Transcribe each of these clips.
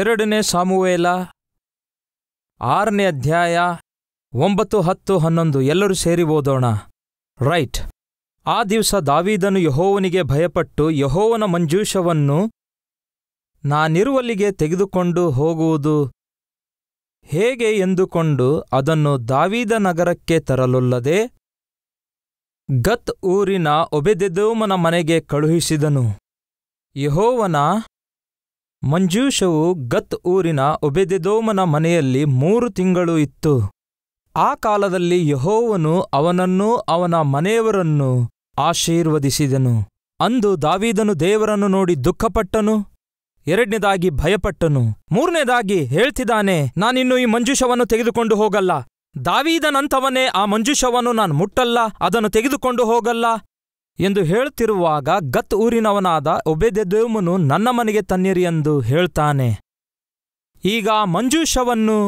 ಎರಡನೇ ಸಾಮುವೇಲ 6ನೇ ಅಧ್ಯಾಯ 9, 10, 11 ಎಲ್ಲರೂ ಸೇರಿ ಓದೋಣ. ರೈಟ್. ಆ ದಿವಸ ದಾವೀದನು ಯೆಹೋವನಿಗೆ ಭಯಪಟ್ಟು ಯೆಹೋವನ ಮಂಜೂಷವನ್ನು ನಾನಿರುವಲ್ಲಿಗೆ ತೆಗೆದುಕೊಂಡು ಹೋಗುವುದು ಹೇಗೆ ಎಂದುಕೊಂಡು ಅದನ್ನು ದಾವೀದ ನಗರಕ್ಕೆ ತರಲೊಲ್ಲದೆ ಗತ್ ಊರಿನ ಒಬೆದೆದೋಮನ ಮನೆಗೆ ಕಳುಹಿಸಿದನು. ಯೆಹೋವನ ಮಂಜೂಷವು ಗತ್ ಊರಿನ ಒಬೆದೆದೋಮನ ಮನೆಯಲ್ಲಿ 3 ತಿಂಗಳು ಇತ್ತು. ಆ ಕಾಲದಲ್ಲಿ ಯೆಹೋವನು ಅವನನ್ನೂ ಅವನ ಮನೆಯವರನ್ನೂ ಆಶೀರ್ವದಿಸಿದನು. ಅಂದು ದಾವೀದನು ದೇವರನ್ನು ನೋಡಿ ದುಃಖಪಟ್ಟನು. 2ನೇದಾಗಿ ಭಯಪಟ್ಟನು. 3ನೇದಾಗಿ ಹೇಳ್ತಿದ್ದಾನೆ, ನಾನಿನ್ನು ಈ ಮಂಜೂಷವನ್ನು ತೆಗೆದುಕೊಂಡು ಹೋಗಲ್ಲ, ದಾವೀದನಂತವನೇ ಆ ಮಂಜೂಷವನ್ನು ನಾನು ಮುಟ್ಟಲ್ಲ, ಅದನ್ನು ತೆಗೆದುಕೊಂಡು ಹೋಗಲ್ಲ ಎಂದು ಹೇಳ್ತಿರುವಾಗ ಗತ್ ಊರಿನವನಾದ ಒಬೆದೆದೋಮನು ನನ್ನ ಮನೆಗೆ ತನ್ನಿರಿ ಎಂದು ಹೇಳ್ತಾನೆ. ಈಗ ಆ ಮಂಜೂಷವನ್ನು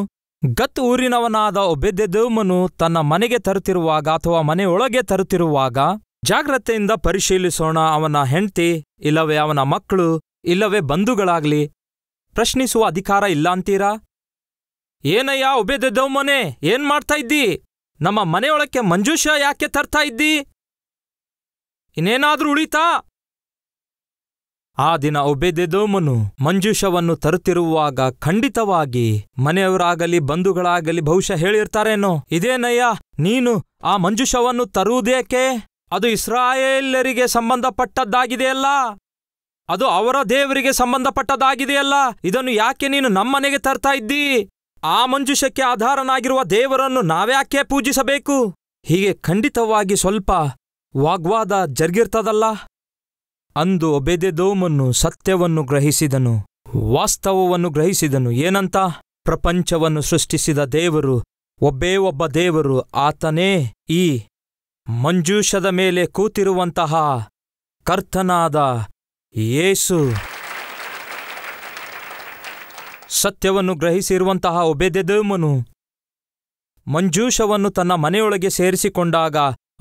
ಗತ್ ಊರಿನವನಾದ ಒಬೆದೆದೋಮನು ತನ್ನ ಮನೆಗೆ ತರುತ್ತಿರುವಾಗ ಅಥವಾ ಮನೆಯೊಳಗೆ ತರುತ್ತಿರುವಾಗ ಜಾಗ್ರತೆಯಿಂದ ಪರಿಶೀಲಿಸೋಣ. ಅವನ ಹೆಂಡತಿ ಇಲ್ಲವೇ ಅವನ ಮಕ್ಕಳು ಇಲ್ಲವೇ ಬಂಧುಗಳಾಗ್ಲಿ ಪ್ರಶ್ನಿಸುವ ಅಧಿಕಾರ ಇಲ್ಲ ಅಂತೀರಾ? ಏನಯ್ಯ ಒಬೆದೆದೋಮನೇ, ಏನ್ ಮಾಡ್ತಾ ಇದ್ದೀ? ನಮ್ಮ ಮನೆಯೊಳಕ್ಕೆ ಮಂಜೂಷ ಯಾಕೆ ತರ್ತಾ ಇದ್ದೀ? ಇನ್ನೇನಾದ್ರೂ ಉಳಿತಾ? ಆ ದಿನ ಒಬೆದೆದೋಮನು ಮಂಜೂಷವನ್ನು ತರುತ್ತಿರುವಾಗ ಖಂಡಿತವಾಗಿ ಮನೆಯವರಾಗಲಿ ಬಂಧುಗಳಾಗಲಿ ಬಹುಶಃ ಹೇಳಿರ್ತಾರೇನೋ, ಇದೇನಯ್ಯ ನೀನು ಆ ಮಂಜೂಷವನ್ನು ತರುವುದೇಕೆ? ಅದು ಇಸ್ರಾಯೇಲರಿಗೆ ಸಂಬಂಧಪಟ್ಟದ್ದಾಗಿದೆಯಲ್ಲ, ಅದು ಅವರ ದೇವರಿಗೆ ಸಂಬಂಧಪಟ್ಟದ್ದಾಗಿದೆಯಲ್ಲ, ಇದನ್ನು ಯಾಕೆ ನೀನು ನಮ್ಮನೆಗೆ ತರ್ತಾ ಇದ್ದೀ? ಆ ಮಂಜೂಷಕ್ಕೆ ಆಧಾರನಾಗಿರುವ ದೇವರನ್ನು ನಾವ್ಯಾಕೆ ಪೂಜಿಸಬೇಕು? ಹೀಗೆ ಖಂಡಿತವಾಗಿ ಸ್ವಲ್ಪ ವಾಗ್ವಾದ ಜರ್ಗಿರ್ತದಲ್ಲ. ಅಂದು ಒಬೆದೆದೋಮನು ಸತ್ಯವನ್ನು ಗ್ರಹಿಸಿದನು, ವಾಸ್ತವವನ್ನು ಗ್ರಹಿಸಿದನು. ಏನಂತ? ಪ್ರಪಂಚವನ್ನು ಸೃಷ್ಟಿಸಿದ ದೇವರು ಒಬ್ಬೇ ಒಬ್ಬ ದೇವರು, ಆತನೇ ಈ ಮಂಜೂಷದ ಮೇಲೆ ಕೂತಿರುವಂತಹ ಕರ್ತನಾದ ಯೇಸು. ಸತ್ಯವನ್ನು ಗ್ರಹಿಸಿರುವಂತಹ ಒಬೆದೆದೋಮನು ಮಂಜೂಷವನ್ನು ತನ್ನ ಮನೆಯೊಳಗೆ ಸೇರಿಸಿಕೊಂಡಾಗ,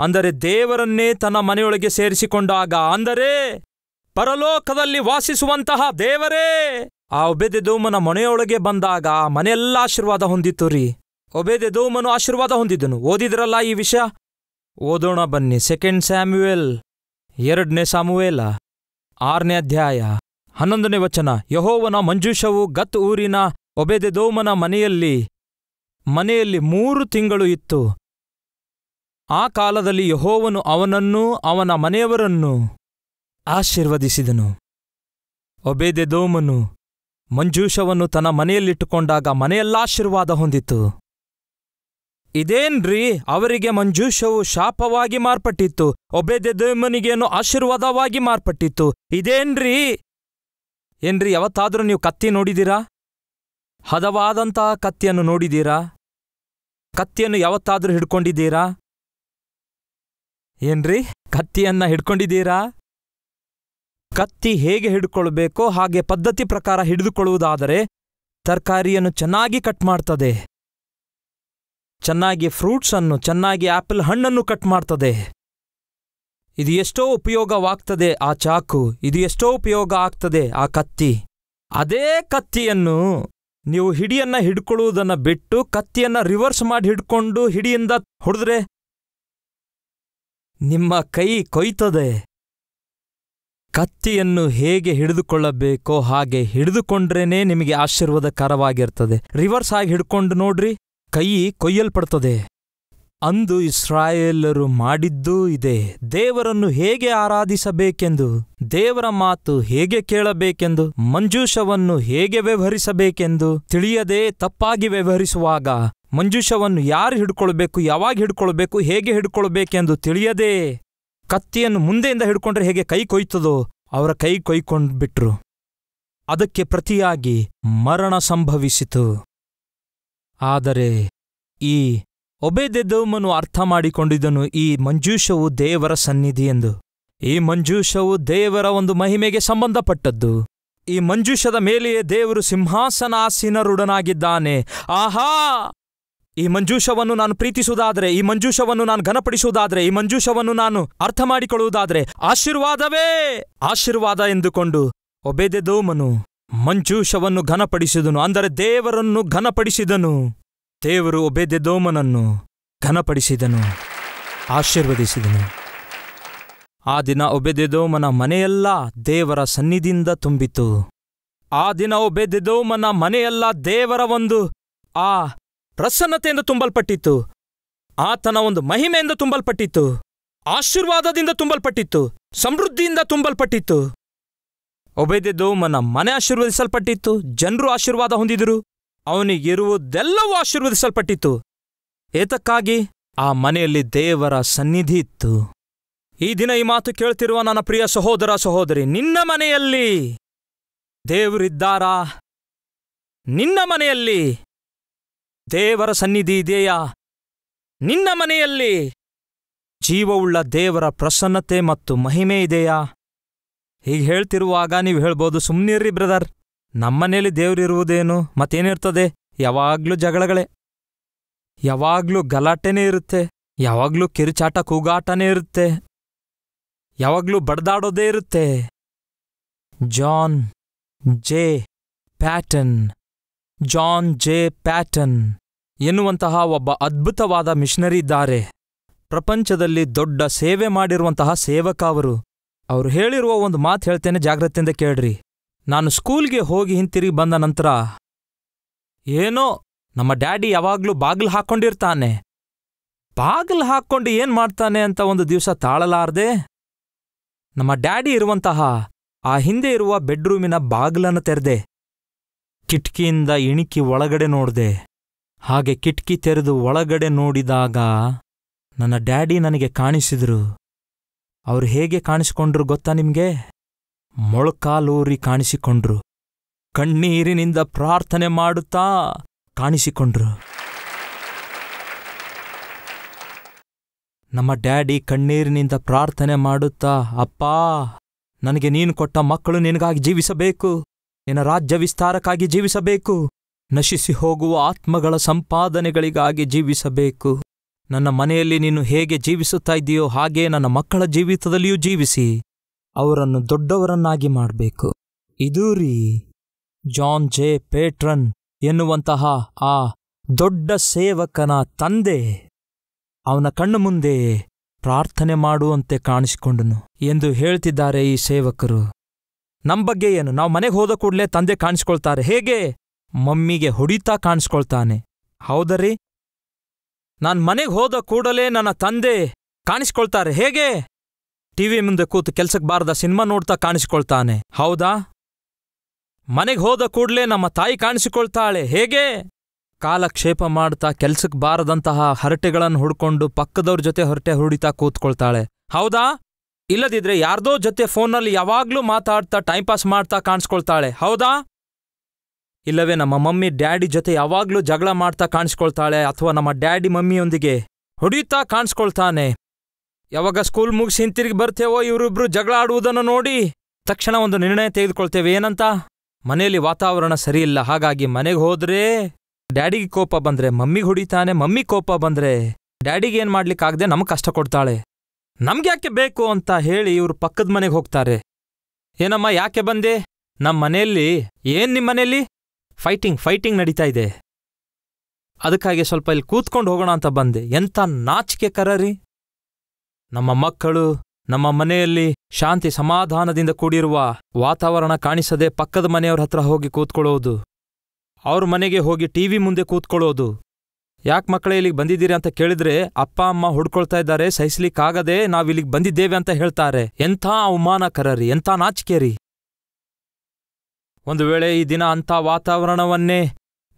ಅಂದರೆ ದೇವರನ್ನೇ ತನ್ನ ಮನೆಯೊಳಗೆ ಸೇರಿಸಿಕೊಂಡಾಗ, ಅಂದರೆ ಪರಲೋಕದಲ್ಲಿ ವಾಸಿಸುವಂತಹ ದೇವರೇ ಆ ಒಬೆದೆದೋಮನ ಮನೆಯೊಳಗೆ ಬಂದಾಗ ಆ ಮನೆಯೆಲ್ಲ ಆಶೀರ್ವಾದ ಹೊಂದಿತ್ತು ರೀ. ಒಬೆದೆದೋಮನು ಆಶೀರ್ವಾದ ಹೊಂದಿದ್ದನು. ಓದಿದ್ರಲ್ಲ ಈ ವಿಷಯ, ಓದೋಣ ಬನ್ನಿ. 2ನೇ ಸಾಮುವೇಲ 6ನೇ ಅಧ್ಯಾಯ 11ನೇ ವಚನ. ಯೆಹೋವನ ಮಂಜೂಷವು ಗತ್ ಊರಿನ ಒಬೆದೆದೋಮನ ಮನೆಯಲ್ಲಿ 3 ತಿಂಗಳು ಇತ್ತು. ಆ ಕಾಲದಲ್ಲಿ ಯೆಹೋವನು ಅವನನ್ನೂ ಅವನ ಮನೆಯವರನ್ನೂ ಆಶೀರ್ವದಿಸಿದನು. ಒಬೆದೆದೋಮನು ಮಂಜೂಷವನ್ನು ತನ್ನ ಮನೆಯಲ್ಲಿಟ್ಟುಕೊಂಡಾಗ ಮನೆಯಲ್ಲಾಶೀರ್ವಾದ ಹೊಂದಿತು. ಇದೇನ್ರಿ, ಅವರಿಗೆ ಮಂಜೂಷವು ಶಾಪವಾಗಿ ಮಾರ್ಪಟ್ಟಿತ್ತು, ಒಬೇದೆದೋಮನಿಗೇನು ಆಶೀರ್ವಾದವಾಗಿ ಮಾರ್ಪಟ್ಟಿತ್ತು. ಇದೇನ್ರಿ ಏನ್ರಿ, ಯಾವತ್ತಾದರೂ ನೀವು ಕತ್ತಿ ನೋಡಿದ್ದೀರಾ? ಹದವಾದಂತಹ ಕತ್ತಿಯನ್ನು ನೋಡಿದ್ದೀರಾ? ಕತ್ತಿಯನ್ನು ಯಾವತ್ತಾದರೂ ಹಿಡ್ಕೊಂಡಿದ್ದೀರಾ? ಏನ್ರಿ, ಕತ್ತಿಯನ್ನ ಹಿಡ್ಕೊಂಡಿದ್ದೀರಾ? ಕತ್ತಿ ಹೇಗೆ ಹಿಡ್ಕೊಳ್ಬೇಕೋ ಹಾಗೆ ಪದ್ಧತಿ ಪ್ರಕಾರ ಹಿಡಿದುಕೊಳ್ಳುವುದಾದರೆ ತರಕಾರಿಯನ್ನು ಚೆನ್ನಾಗಿ ಕಟ್ ಮಾಡ್ತದೆ, ಚೆನ್ನಾಗಿ ಫ್ರೂಟ್ಸನ್ನು, ಚೆನ್ನಾಗಿ ಆಪಲ್ ಹಣ್ಣನ್ನು ಕಟ್ ಮಾಡ್ತದೆ. ಇದು ಎಷ್ಟೋ ಉಪಯೋಗವಾಗ್ತದೆ ಆ ಚಾಕು, ಇದು ಎಷ್ಟೋ ಉಪಯೋಗ ಆಗ್ತದೆ ಆ ಕತ್ತಿ. ಅದೇ ಕತ್ತಿಯನ್ನು ನೀವು ಹಿಡಿಯನ್ನು ಹಿಡ್ಕೊಳ್ಳುವುದನ್ನು ಬಿಟ್ಟು ಕತ್ತಿಯನ್ನು ರಿವರ್ಸ್ ಮಾಡಿ ಹಿಡ್ಕೊಂಡು ಹಿಡಿಯಿಂದ ಹೊಡೆದ್ರೆ ನಿಮ್ಮ ಕೈ ಕೊಯ್ತದೆ. ಕತ್ತಿಯನ್ನು ಹೇಗೆ ಹಿಡಿದುಕೊಳ್ಳಬೇಕೋ ಹಾಗೆ ಹಿಡಿದುಕೊಂಡ್ರೇನೆ ನಿಮಗೆ ಆಶೀರ್ವಾದಕರವಾಗಿರ್ತದೆ. ರಿವರ್ಸ್ ಆಗಿ ಹಿಡ್ಕೊಂಡು ನೋಡ್ರಿ, ಕೈ ಕೊಯ್ಯಲ್ಪಡ್ತದೆ. ಅಂದು ಇಸ್ರಾಯೇಲರು ಮಾಡಿದ್ದೂ ಇದೆ. ದೇವರನ್ನು ಹೇಗೆ ಆರಾಧಿಸಬೇಕೆಂದು, ದೇವರ ಮಾತು ಹೇಗೆ ಕೇಳಬೇಕೆಂದು, ಮಂಜೂಷವನ್ನು ಹೇಗೆ ವ್ಯವಹರಿಸಬೇಕೆಂದು ತಿಳಿಯದೆ ತಪ್ಪಾಗಿ ವ್ಯವಹರಿಸುವಾಗ, ಮಂಜೂಷವನ್ನು ಯಾರು ಹಿಡ್ಕೊಳ್ಬೇಕು, ಯಾವಾಗ ಹಿಡ್ಕೊಳ್ಬೇಕು, ಹೇಗೆ ಹಿಡ್ಕೊಳ್ಬೇಕೆಂದು ತಿಳಿಯದೆ ಕತ್ತಿಯನ್ನು ಮುಂದೆಯಿಂದ ಹಿಡ್ಕೊಂಡ್ರೆ ಹೇಗೆ ಕೈ ಕೊಯ್ತದೋ ಅವರ ಕೈ ಕೊಯ್ಕೊಂಡ್ಬಿಟ್ರು. ಅದಕ್ಕೆ ಪ್ರತಿಯಾಗಿ ಮರಣ ಸಂಭವಿಸಿತು. ಆದರೆ ಈ ಒಬೇದೆದೋಮನು ಅರ್ಥ ಮಾಡಿಕೊಂಡಿದ್ದನು, ಈ ಮಂಜೂಷವು ದೇವರ ಸನ್ನಿಧಿ ಎಂದು. ಈ ಮಂಜೂಷವು ದೇವರ ಒಂದು ಮಹಿಮೆಗೆ ಸಂಬಂಧಪಟ್ಟದ್ದು. ಈ ಮಂಜೂಷದ ಮೇಲೆಯೇ ದೇವರು ಸಿಂಹಾಸನಾಸೀನರುಡನಾಗಿದ್ದಾನೆ. ಆಹಾ, ಈ ಮಂಜೂಷವನ್ನು ನಾನು ಪ್ರೀತಿಸುವುದಾದರೆ, ಈ ಮಂಜೂಷವನ್ನು ನಾನು ಘನಪಡಿಸುವುದಾದರೆ, ಈ ಮಂಜೂಷವನ್ನು ನಾನು ಅರ್ಥ ಮಾಡಿಕೊಳ್ಳುವುದಾದರೆ ಆಶೀರ್ವಾದವೇ ಆಶೀರ್ವಾದ ಎಂದುಕೊಂಡು ಒಬೇದೆದೋಮನು ಮಂಜೂಷವನ್ನು ಘನಪಡಿಸಿದನು, ಅಂದರೆ ದೇವರನ್ನು ಘನಪಡಿಸಿದನು. ದೇವರು ಒಬೇದೆದೋಮನನ್ನು ಘನಪಡಿಸಿದನು, ಆಶೀರ್ವದಿಸಿದನು. ಆ ದಿನ ಒಬೇದೆದೋಮನ ಮನೆಯೆಲ್ಲ ದೇವರ ಸನ್ನಿಧಿಯಿಂದ ತುಂಬಿತು. ಆ ದಿನ ಒಬೇದೆದೋಮನ ಮನೆಯೆಲ್ಲ ದೇವರ ಒಂದು ಆ ಪ್ರಸನ್ನತೆಯಿಂದ ತುಂಬಲ್ಪಟ್ಟಿತ್ತು, ಆತನ ಒಂದು ಮಹಿಮೆಯಿಂದ ತುಂಬಲ್ಪಟ್ಟಿತ್ತು, ಆಶೀರ್ವಾದದಿಂದ ತುಂಬಲ್ಪಟ್ಟಿತ್ತು, ಸಮೃದ್ಧಿಯಿಂದ ತುಂಬಲ್ಪಟ್ಟಿತ್ತು. ಒಬೇದೆದೋಮನ ಮನೆ ಆಶೀರ್ವದಿಸಲ್ಪಟ್ಟಿತ್ತು, ಜನರು ಆಶೀರ್ವಾದ ಹೊಂದಿದರು, ಅವನಿಗಿರುವುದೆಲ್ಲವೂ ಆಶೀರ್ವದಿಸಲ್ಪಟ್ಟಿತ್ತು. ಏತಕ್ಕಾಗಿ? ಆ ಮನೆಯಲ್ಲಿ ದೇವರ ಸನ್ನಿಧಿ ಇತ್ತು. ಈ ದಿನ ಈ ಮಾತು ಕೇಳ್ತಿರುವ ನನ್ನ ಪ್ರಿಯ ಸಹೋದರ ಸಹೋದರಿ, ನಿನ್ನ ಮನೆಯಲ್ಲಿ ದೇವರಿದ್ದಾರಾ? ನಿನ್ನ ಮನೆಯಲ್ಲಿ ದೇವರ ಸನ್ನಿಧಿ ಇದೆಯಾ? ನಿನ್ನ ಮನೆಯಲ್ಲಿ ಜೀವವುಳ್ಳ ದೇವರ ಪ್ರಸನ್ನತೆ ಮತ್ತು ಮಹಿಮೆ ಇದೆಯಾ? ಹೀಗೆ ಹೇಳ್ತಿರುವಾಗ ನೀವು ಹೇಳ್ಬೋದು, ಸುಮ್ಮನಿರ್ರಿ ಬ್ರದರ್, ನಮ್ಮನೇಲಿ ದೇವರಿರುವುದೇನು, ಮತ್ತೇನಿರ್ತದೆ, ಯಾವಾಗ್ಲೂ ಜಗಳಗಳೇ, ಯಾವಾಗ್ಲೂ ಗಲಾಟೆನೇ ಇರುತ್ತೆ, ಯಾವಾಗ್ಲೂ ಕಿರುಚಾಟ ಕೂಗಾಟನೇ ಇರುತ್ತೆ, ಯಾವಾಗ್ಲೂ ಬಡ್ದಾಡೋದೇ ಇರುತ್ತೆ. John J Paton, John J Paton ಎನ್ನುವಂತಹ ಒಬ್ಬ ಅದ್ಭುತವಾದ ಮಿಷನರಿ ಇದ್ದಾರೆ. ಪ್ರಪಂಚದಲ್ಲಿ ದೊಡ್ಡ ಸೇವೆ ಮಾಡಿರುವಂತಹ ಸೇವಕ ಅವರು. ಅವರು ಹೇಳಿರುವ ಒಂದು ಮಾತು ಹೇಳ್ತೇನೆ, ಜಾಗ್ರತೆಯಿಂದ ಕೇಳ್ರಿ. ನಾನು ಸ್ಕೂಲ್ಗೆ ಹೋಗಿ ಹಿಂತಿರುಗಿ ಬಂದ ನಂತರ ಏನೋ ನಮ್ಮ ಡ್ಯಾಡಿ ಯಾವಾಗಲೂ ಬಾಗಿಲು ಹಾಕ್ಕೊಂಡಿರ್ತಾನೆ, ಬಾಗಿಲು ಹಾಕ್ಕೊಂಡು ಏನು ಮಾಡ್ತಾನೆ ಅಂತ ಒಂದು ದಿವಸ ತಾಳಲಾರದೆ ನಮ್ಮ ಡ್ಯಾಡಿ ಇರುವಂತಹ ಆ ಹಿಂದೆ ಇರುವ ಬೆಡ್ರೂಮಿನ ಬಾಗಿಲನ್ನು ತೆರೆದೆ. ಕಿಟಕಿಯಿಂದ ಇಣಿಕಿ ಒಳಗಡೆ ನೋಡಿದೆ. ಹಾಗೆ ಕಿಟಕಿ ತೆರೆದು ಒಳಗಡೆ ನೋಡಿದಾಗ ನನ್ನ ಡ್ಯಾಡಿ ನನಗೆ ಕಾಣಿಸಿದರು. ಅವರು ಹೇಗೆ ಕಾಣಿಸಿಕೊಂಡ್ರು ಗೊತ್ತಾ ನಿಮಗೆ? ಮೊಳಕಾಲೂರಿ ಕಾಣಿಸಿಕೊಂಡ್ರು, ಕಣ್ಣೀರಿನಿಂದ ಪ್ರಾರ್ಥನೆ ಮಾಡುತ್ತಾ ಕಾಣಿಸಿಕೊಂಡ್ರು. ನಮ್ಮ ಡ್ಯಾಡಿ ಕಣ್ಣೀರಿನಿಂದ ಪ್ರಾರ್ಥನೆ ಮಾಡುತ್ತಾ, ಅಪ್ಪಾ, ನನಗೆ ನೀನು ಕೊಟ್ಟ ಮಕ್ಕಳು ನಿನಗಾಗಿ ಜೀವಿಸಬೇಕು, ನಿನ್ನ ರಾಜ್ಯ ವಿಸ್ತಾರಕ್ಕಾಗಿ ಜೀವಿಸಬೇಕು, ನಶಿಸಿ ಹೋಗುವ ಆತ್ಮಗಳ ಸಂಪಾದನೆಗಳಿಗಾಗಿ ಜೀವಿಸಬೇಕು, ನನ್ನ ಮನೆಯಲ್ಲಿ ನೀನು ಹೇಗೆ ಜೀವಿಸುತ್ತಾ ಇದೆಯೋ ಹಾಗೇ ನನ್ನ ಮಕ್ಕಳ ಜೀವಿತದಲ್ಲಿಯೂ ಜೀವಿಸಿ, ಅವರನ್ನು ದೊಡ್ಡವರನ್ನಾಗಿ ಮಾಡಬೇಕು. ಇದೂ ರೀ ಜಾನ್ ಜೆ ಪೇಟ್ರನ್ ಎನ್ನುವಂತಹ ಆ ದೊಡ್ಡ ಸೇವಕನ ತಂದೆ. ಅವನ ಕಣ್ಣು ಮುಂದೆ ಪ್ರಾರ್ಥನೆ ಮಾಡುವಂತೆ ಕಾಣಿಸಿಕೊಂಡನು ಎಂದು ಹೇಳ್ತಿದ್ದಾರೆ ಈ ಸೇವಕರು. ನಮ್ಮ ಬಗ್ಗೆ ಏನು? ನಾವು ಮನೆಗೆ ಹೋದ ಕೂಡಲೇ ತಂದೆ ಕಾಣಿಸ್ಕೊಳ್ತಾರೆ. ಹೇಗೆ? ಮಮ್ಮಿಗೆ ಹೊಡಿತಾ ಕಾಣಿಸ್ಕೊಳ್ತಾನೆ. ಹೌದರಿ, ನಾನು ಮನೆಗೆ ಹೋದ ಕೂಡಲೇ ನನ್ನ ತಂದೆ ಕಾಣಿಸ್ಕೊಳ್ತಾರೆ. ಹೇಗೆ? ಟಿವಿ ಮುಂದೆ ಕೂತು ಕೆಲಸಕ್ಕೆ ಬಾರದ ಸಿನಿಮಾ ನೋಡ್ತಾ ಕಾಣಿಸ್ಕೊಳ್ತಾನೆ. ಹೌದಾ? ಮನೆಗೆ ಹೋದ ಕೂಡಲೇ ನಮ್ಮ ತಾಯಿ ಕಾಣಿಸಿಕೊಳ್ತಾಳೆ. ಹೇಗೆ ಕಾಲಕ್ಷೇಪ ಮಾಡ್ತಾ ಕೆಲ್ಸಕ್ಕೆ ಬಾರದಂತಹ ಹರಟೆಗಳನ್ನು ಹುಡ್ಕೊಂಡು ಪಕ್ಕದವ್ರ ಜೊತೆ ಹೊರಟೆ ಹುಡಿತಾ ಕೂತ್ಕೊಳ್ತಾಳೆ. ಹೌದಾ? ಇಲ್ಲದಿದ್ರೆ ಯಾರ್ದೋ ಜೊತೆ ಫೋನಲ್ಲಿ ಯಾವಾಗ್ಲೂ ಮಾತಾಡ್ತಾ ಟೈಮ್ ಪಾಸ್ ಮಾಡ್ತಾ ಕಾಣಿಸ್ಕೊಳ್ತಾಳೆ. ಹೌದಾ? ಇಲ್ಲವೇ ನಮ್ಮ ಮಮ್ಮಿ ಡ್ಯಾಡಿ ಜೊತೆ ಯಾವಾಗ್ಲೂ ಜಗಳ ಮಾಡ್ತಾ ಕಾಣಿಸ್ಕೊಳ್ತಾಳೆ, ಅಥವಾ ನಮ್ಮ ಡ್ಯಾಡಿ ಮಮ್ಮಿಯೊಂದಿಗೆ ಹೊಡಿತಾ ಕಾಣಿಸ್ಕೊಳ್ತಾನೆ. ಯಾವಾಗ ಸ್ಕೂಲ್ ಮುಗಿಸಿ ಹಿಂತಿರುಗಿ ಬರ್ತೇವೋ ಇವರಿಬ್ರು ಜಗಳ ಆಡುವುದನ್ನು ನೋಡಿ ತಕ್ಷಣ ಒಂದು ನಿರ್ಣಯ ತೆಗೆದುಕೊಳ್ತೇವೆ. ಏನಂತ? ಮನೆಯಲ್ಲಿ ವಾತಾವರಣ ಸರಿಯಿಲ್ಲ, ಹಾಗಾಗಿ ಮನೆಗೆ ಹೋದ್ರೆ ಡ್ಯಾಡಿಗೆ ಕೋಪ ಬಂದರೆ ಮಮ್ಮಿಗೆ ಹೊಡಿತಾನೆ, ಮಮ್ಮಿ ಕೋಪ ಬಂದರೆ ಡ್ಯಾಡಿಗೆ ಏನು ಮಾಡ್ಲಿಕ್ಕಾಗದೆ ನಮಗೆ ಕಷ್ಟ ಕೊಡ್ತಾಳೆ, ನಮ್ಗೆ ಯಾಕೆ ಬೇಕು ಅಂತ ಹೇಳಿ ಇವರು ಪಕ್ಕದ ಮನೆಗೆ ಹೋಗ್ತಾರೆ. ಏನಮ್ಮ ಯಾಕೆ ಬಂದೆ? ನಮ್ಮ ಮನೆಯಲ್ಲಿ ಏನು ನಿಮ್ಮ ಮನೆಯಲ್ಲಿ ಫೈಟಿಂಗ್ ಫೈಟಿಂಗ್ ನಡೀತಾ ಇದೆ, ಅದಕ್ಕಾಗಿ ಸ್ವಲ್ಪ ಇಲ್ಲಿ ಕೂತ್ಕೊಂಡು ಹೋಗೋಣ ಅಂತ ಬಂದೆ. ಎಂಥ ನಾಚಿಕೆ ಕರರಿ! ನಮ್ಮ ಮಕ್ಕಳು ನಮ್ಮ ಮನೆಯಲ್ಲಿ ಶಾಂತಿ ಸಮಾಧಾನದಿಂದ ಕೂಡಿರುವ ವಾತಾವರಣ ಕಾಣಿಸದೆ ಪಕ್ಕದ ಮನೆಯವ್ರ ಹತ್ರ ಹೋಗಿ ಕೂತ್ಕೊಳ್ಳೋದು, ಅವ್ರ ಮನೆಗೆ ಹೋಗಿ ಟಿ ವಿ ಮುಂದೆ ಕೂತ್ಕೊಳ್ಳೋದು. ಯಾಕೆ ಮಕ್ಕಳೇ ಇಲ್ಲಿಗೆ ಬಂದಿದ್ದೀರಿ ಅಂತ ಕೇಳಿದ್ರೆ ಅಪ್ಪ ಅಮ್ಮ ಹುಡ್ಕೊಳ್ತಾ ಇದ್ದಾರೆ, ಸಹಿಸ್ಲಿಕ್ಕಾಗದೆ ನಾವಿಲ್ಲಿಗೆ ಬಂದಿದ್ದೇವೆ ಅಂತ ಹೇಳ್ತಾರೆ. ಎಂಥ ಅವಮಾನಕರರಿ, ಎಂಥ ನಾಚಿಕೆರಿ! ಒಂದು ವೇಳೆ ಈ ದಿನ ಅಂಥ ವಾತಾವರಣವನ್ನೇ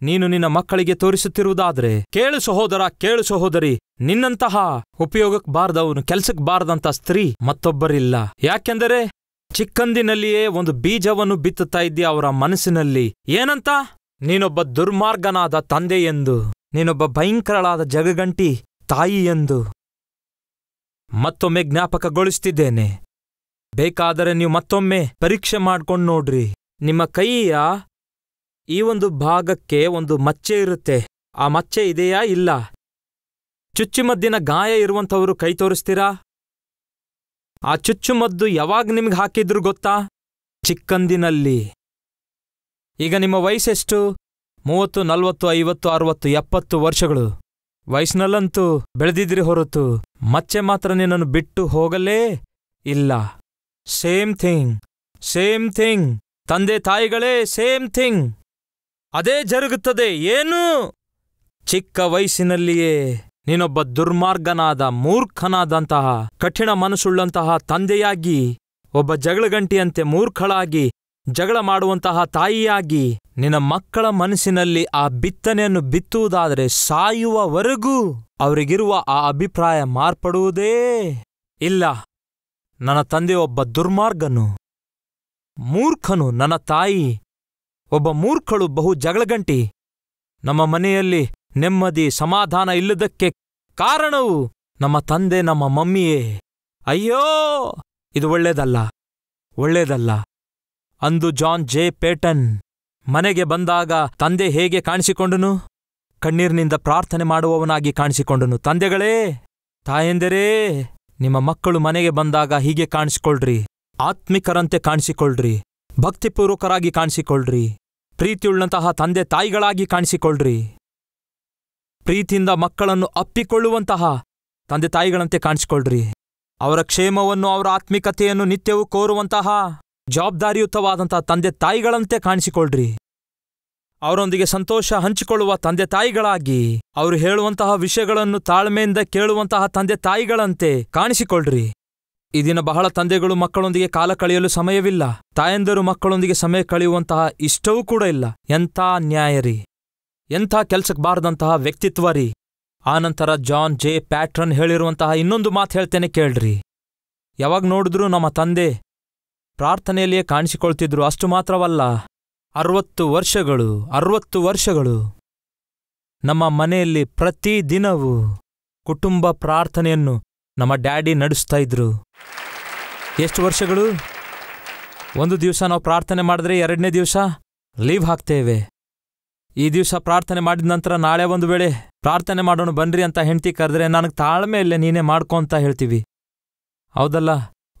ನೀನು ನಿನ್ನ ಮಕ್ಕಳಿಗೆ ತೋರಿಸುತ್ತಿರುವುದಾದ್ರೆ, ಕೇಳು ಸಹೋದರ, ಕೇಳು ಸಹೋದರಿ, ನಿನ್ನಂತಹ ಉಪಯೋಗಕ್ಕೆ ಬಾರದವನು ಕೆಲ್ಸಕ್ಕೆ ಬಾರದಂಥ ಸ್ತ್ರೀ ಮತ್ತೊಬ್ಬರಿಲ್ಲ. ಯಾಕೆಂದರೆ ಚಿಕ್ಕಂದಿನಲ್ಲಿಯೇ ಒಂದು ಬೀಜವನ್ನು ಬಿತ್ತುತ್ತಾ ಇದ್ದಿ ಅವರ ಮನಸ್ಸಿನಲ್ಲಿ. ಏನಂತ? ನೀನೊಬ್ಬ ದುರ್ಮಾರ್ಗನಾದ ತಂದೆ ಎಂದು, ನೀನೊಬ್ಬ ಭಯಂಕರಳಾದ ಜಗಗಂಟಿ ತಾಯಿ ಎಂದು. ಮತ್ತೊಮ್ಮೆ ಜ್ಞಾಪಕಗೊಳಿಸ್ತಿದ್ದೇನೆ, ಬೇಕಾದರೆ ನೀವು ಮತ್ತೊಮ್ಮೆ ಪರೀಕ್ಷೆ ಮಾಡ್ಕೊಂಡು ನೋಡ್ರಿ. ನಿಮ್ಮ ಕೈಯ ಈ ಒಂದು ಭಾಗಕ್ಕೆ ಒಂದು ಮಚ್ಚೆ ಇರುತ್ತೆ, ಆ ಮಚ್ಚೆ ಇದೆಯಾ ಇಲ್ಲ? ಚುಚ್ಚುಮದ್ದಿನ ಗಾಯ ಇರುವಂಥವರು ಕೈ ತೋರಿಸ್ತೀರಾ? ಆ ಚುಚ್ಚುಮದ್ದು ಯಾವಾಗ ನಿಮ್ಗೆ ಹಾಕಿದ್ರು ಗೊತ್ತಾ? ಚಿಕ್ಕಂದಿನಲ್ಲಿ. ಈಗ ನಿಮ್ಮ ವಯಸ್ಸೆಷ್ಟು? 30, 40, 50, 60, 70 ವರ್ಷಗಳು. ವಯಸ್ಸಿನಲ್ಲಂತೂ ಬೆಳೆದಿದ್ರಿ ಹೊರತು ಮಚ್ಚೆ ಮಾತ್ರ ನಿನ್ನನ್ನು ಬಿಟ್ಟು ಹೋಗಲೇ ಇಲ್ಲ. Same thing, same thing. ತಂದೆ ತಾಯಿಗಳೇ, ಸೇಮ್ ಥಿಂಗ್, ಅದೇ ಜರುಗುತ್ತದೆ. ಏನು? ಚಿಕ್ಕ ವಯಸ್ಸಿನಲ್ಲಿಯೇ ನೀನೊಬ್ಬ ದುರ್ಮಾರ್ಗನಾದ ಮೂರ್ಖನಾದಂತಹ ಕಠಿಣ ಮನಸ್ಸುಳ್ಳಂತಹ ತಂದೆಯಾಗಿ, ಒಬ್ಬ ಜಗಳಗಂಟಿಯಂತೆ ಮೂರ್ಖಳಾಗಿ ಜಗಳ ಮಾಡುವಂತಹ ತಾಯಿಯಾಗಿ ನಿನ್ನ ಮಕ್ಕಳ ಮನಸ್ಸಿನಲ್ಲಿ ಆ ಬಿತ್ತನೆಯನ್ನು ಬಿತ್ತುವುದಾದರೆ ಸಾಯುವವರೆಗೂ ಅವರಿಗಿರುವ ಆ ಅಭಿಪ್ರಾಯ ಮಾರ್ಪಡುವುದೇ ಇಲ್ಲ. ನನ್ನ ತಂದೆ ಒಬ್ಬ ದುರ್ಮಾರ್ಗನು, ಮೂರ್ಖನು. ನನ್ನ ತಾಯಿ ಒಬ್ಬ ಮೂರ್ಖಳು, ಬಹು ಜಗಳಗಂಟಿ. ನಮ್ಮ ಮನೆಯಲ್ಲಿ ನೆಮ್ಮದಿ ಸಮಾಧಾನ ಇಲ್ಲದಕ್ಕೆ ಕಾರಣವು ನಮ್ಮ ತಂದೆ, ನಮ್ಮ ಮಮ್ಮಿಯೇ. ಅಯ್ಯೋ, ಇದು ಒಳ್ಳೆಯದಲ್ಲ, ಒಳ್ಳೆಯದಲ್ಲ. ಅಂದು ಜಾನ್ ಜೆ. ಪೇಟನ್ ಮನೆಗೆ ಬಂದಾಗ ತಂದೆ ಹೇಗೆ ಕಾಣಿಸಿಕೊಂಡನು? ಕಣ್ಣೀರಿನಿಂದ ಪ್ರಾರ್ಥನೆ ಮಾಡುವವನಾಗಿ ಕಾಣಿಸಿಕೊಂಡನು. ತಂದೆಗಳೇ, ತಾಯಂದಿರೇ, ನಿಮ್ಮ ಮಕ್ಕಳು ಮನೆಗೆ ಬಂದಾಗ ಹೀಗೆ ಕಾಣಿಸಿಕೊಳ್ಳ್ರಿ, ಆತ್ಮಿಕರಂತೆ ಕಾಣಿಸಿಕೊಳ್ಳ್ರಿ, ಭಕ್ತಿಪೂರ್ವಕರಾಗಿ ಕಾಣಿಸಿಕೊಳ್ಳ್ರಿ, ಪ್ರೀತಿಯುಳ್ಳಂತಹ ತಂದೆ ತಾಯಿಗಳಾಗಿ ಕಾಣಿಸಿಕೊಳ್ಳ್ರಿ, ಪ್ರೀತಿಯಿಂದ ಮಕ್ಕಳನ್ನು ಅಪ್ಪಿಕೊಳ್ಳುವಂತಹ ತಂದೆ ತಾಯಿಗಳಂತೆ ಕಾಣಿಸಿಕೊಳ್ಳ್ರಿ, ಅವರ ಕ್ಷೇಮವನ್ನು ಅವರ ಆತ್ಮಿಕತೆಯನ್ನು ನಿತ್ಯವೂ ಕೋರುವಂತಹ ಜವಾಬ್ದಾರಿಯುತವಾದಂತಹ ತಂದೆ ತಾಯಿಗಳಂತೆ ಕಾಣಿಸಿಕೊಳ್ಳ್ರಿ, ಅವರೊಂದಿಗೆ ಸಂತೋಷ ಹಂಚಿಕೊಳ್ಳುವ ತಂದೆ ತಾಯಿಗಳಾಗಿ, ಅವರು ಹೇಳುವಂತಹ ವಿಷಯಗಳನ್ನು ತಾಳ್ಮೆಯಿಂದ ಕೇಳುವಂತಹ ತಂದೆ ತಾಯಿಗಳಂತೆ ಕಾಣಿಸಿಕೊಳ್ಳ್ರಿ. ಈ ದಿನ ಬಹಳ ತಂದೆಗಳು ಮಕ್ಕಳೊಂದಿಗೆ ಕಾಲ ಕಳೆಯಲು ಸಮಯವಿಲ್ಲ, ತಾಯಂದರು ಮಕ್ಕಳೊಂದಿಗೆ ಸಮಯ ಕಳೆಯುವಂತಹ ಇಷ್ಟವೂ ಕೂಡ ಇಲ್ಲ. ಎಂಥ ನ್ಯಾಯರಿ, ಎಂಥ ಕೆಲಸಕ್ಕೆ ಬಾರದಂತಹ ವ್ಯಕ್ತಿತ್ವ ರೀ! ಆನಂತರ ಜಾನ್ ಜೆ. ಪ್ಯಾಟ್ರನ್ ಹೇಳಿರುವಂತಹ ಇನ್ನೊಂದು ಮಾತು ಹೇಳ್ತೇನೆ, ಕೇಳ್ರಿ. ಯಾವಾಗ ನೋಡಿದ್ರೂ ನಮ್ಮ ತಂದೆ ಪ್ರಾರ್ಥನೆಯಲ್ಲಿಯೇ ಕಾಣಿಸಿಕೊಳ್ತಿದ್ರು. ಅಷ್ಟು ಮಾತ್ರವಲ್ಲ, 60 ವರ್ಷಗಳು ನಮ್ಮ ಮನೆಯಲ್ಲಿ ಪ್ರತಿ ದಿನವೂ ಕುಟುಂಬ ಪ್ರಾರ್ಥನೆಯನ್ನು ನಮ್ಮ ಡ್ಯಾಡಿ ನಡೆಸ್ತಾ ಇದ್ರು. ಎಷ್ಟು ವರ್ಷಗಳು? ಒಂದು ದಿವಸ ನಾವು ಪ್ರಾರ್ಥನೆ ಮಾಡಿದ್ರೆ ಎರಡನೇ ದಿವಸ ಲೀವ್ ಹಾಕ್ತೇವೆ. ಈ ದಿವಸ ಪ್ರಾರ್ಥನೆ ಮಾಡಿದ ನಂತರ ನಾಳೆ ಒಂದು ವೇಳೆ ಪ್ರಾರ್ಥನೆ ಮಾಡೋಣ ಬನ್ನಿರಿ ಅಂತ ಹೆಂಡತಿ ಕರೆದ್ರೆ ನನಗೆ ತಾಳ್ಮೆ ಇಲ್ಲೇ ನೀನೇ ಮಾಡ್ಕೊ ಅಂತ ಹೇಳ್ತೀವಿ. ಹೌದಲ್ಲ?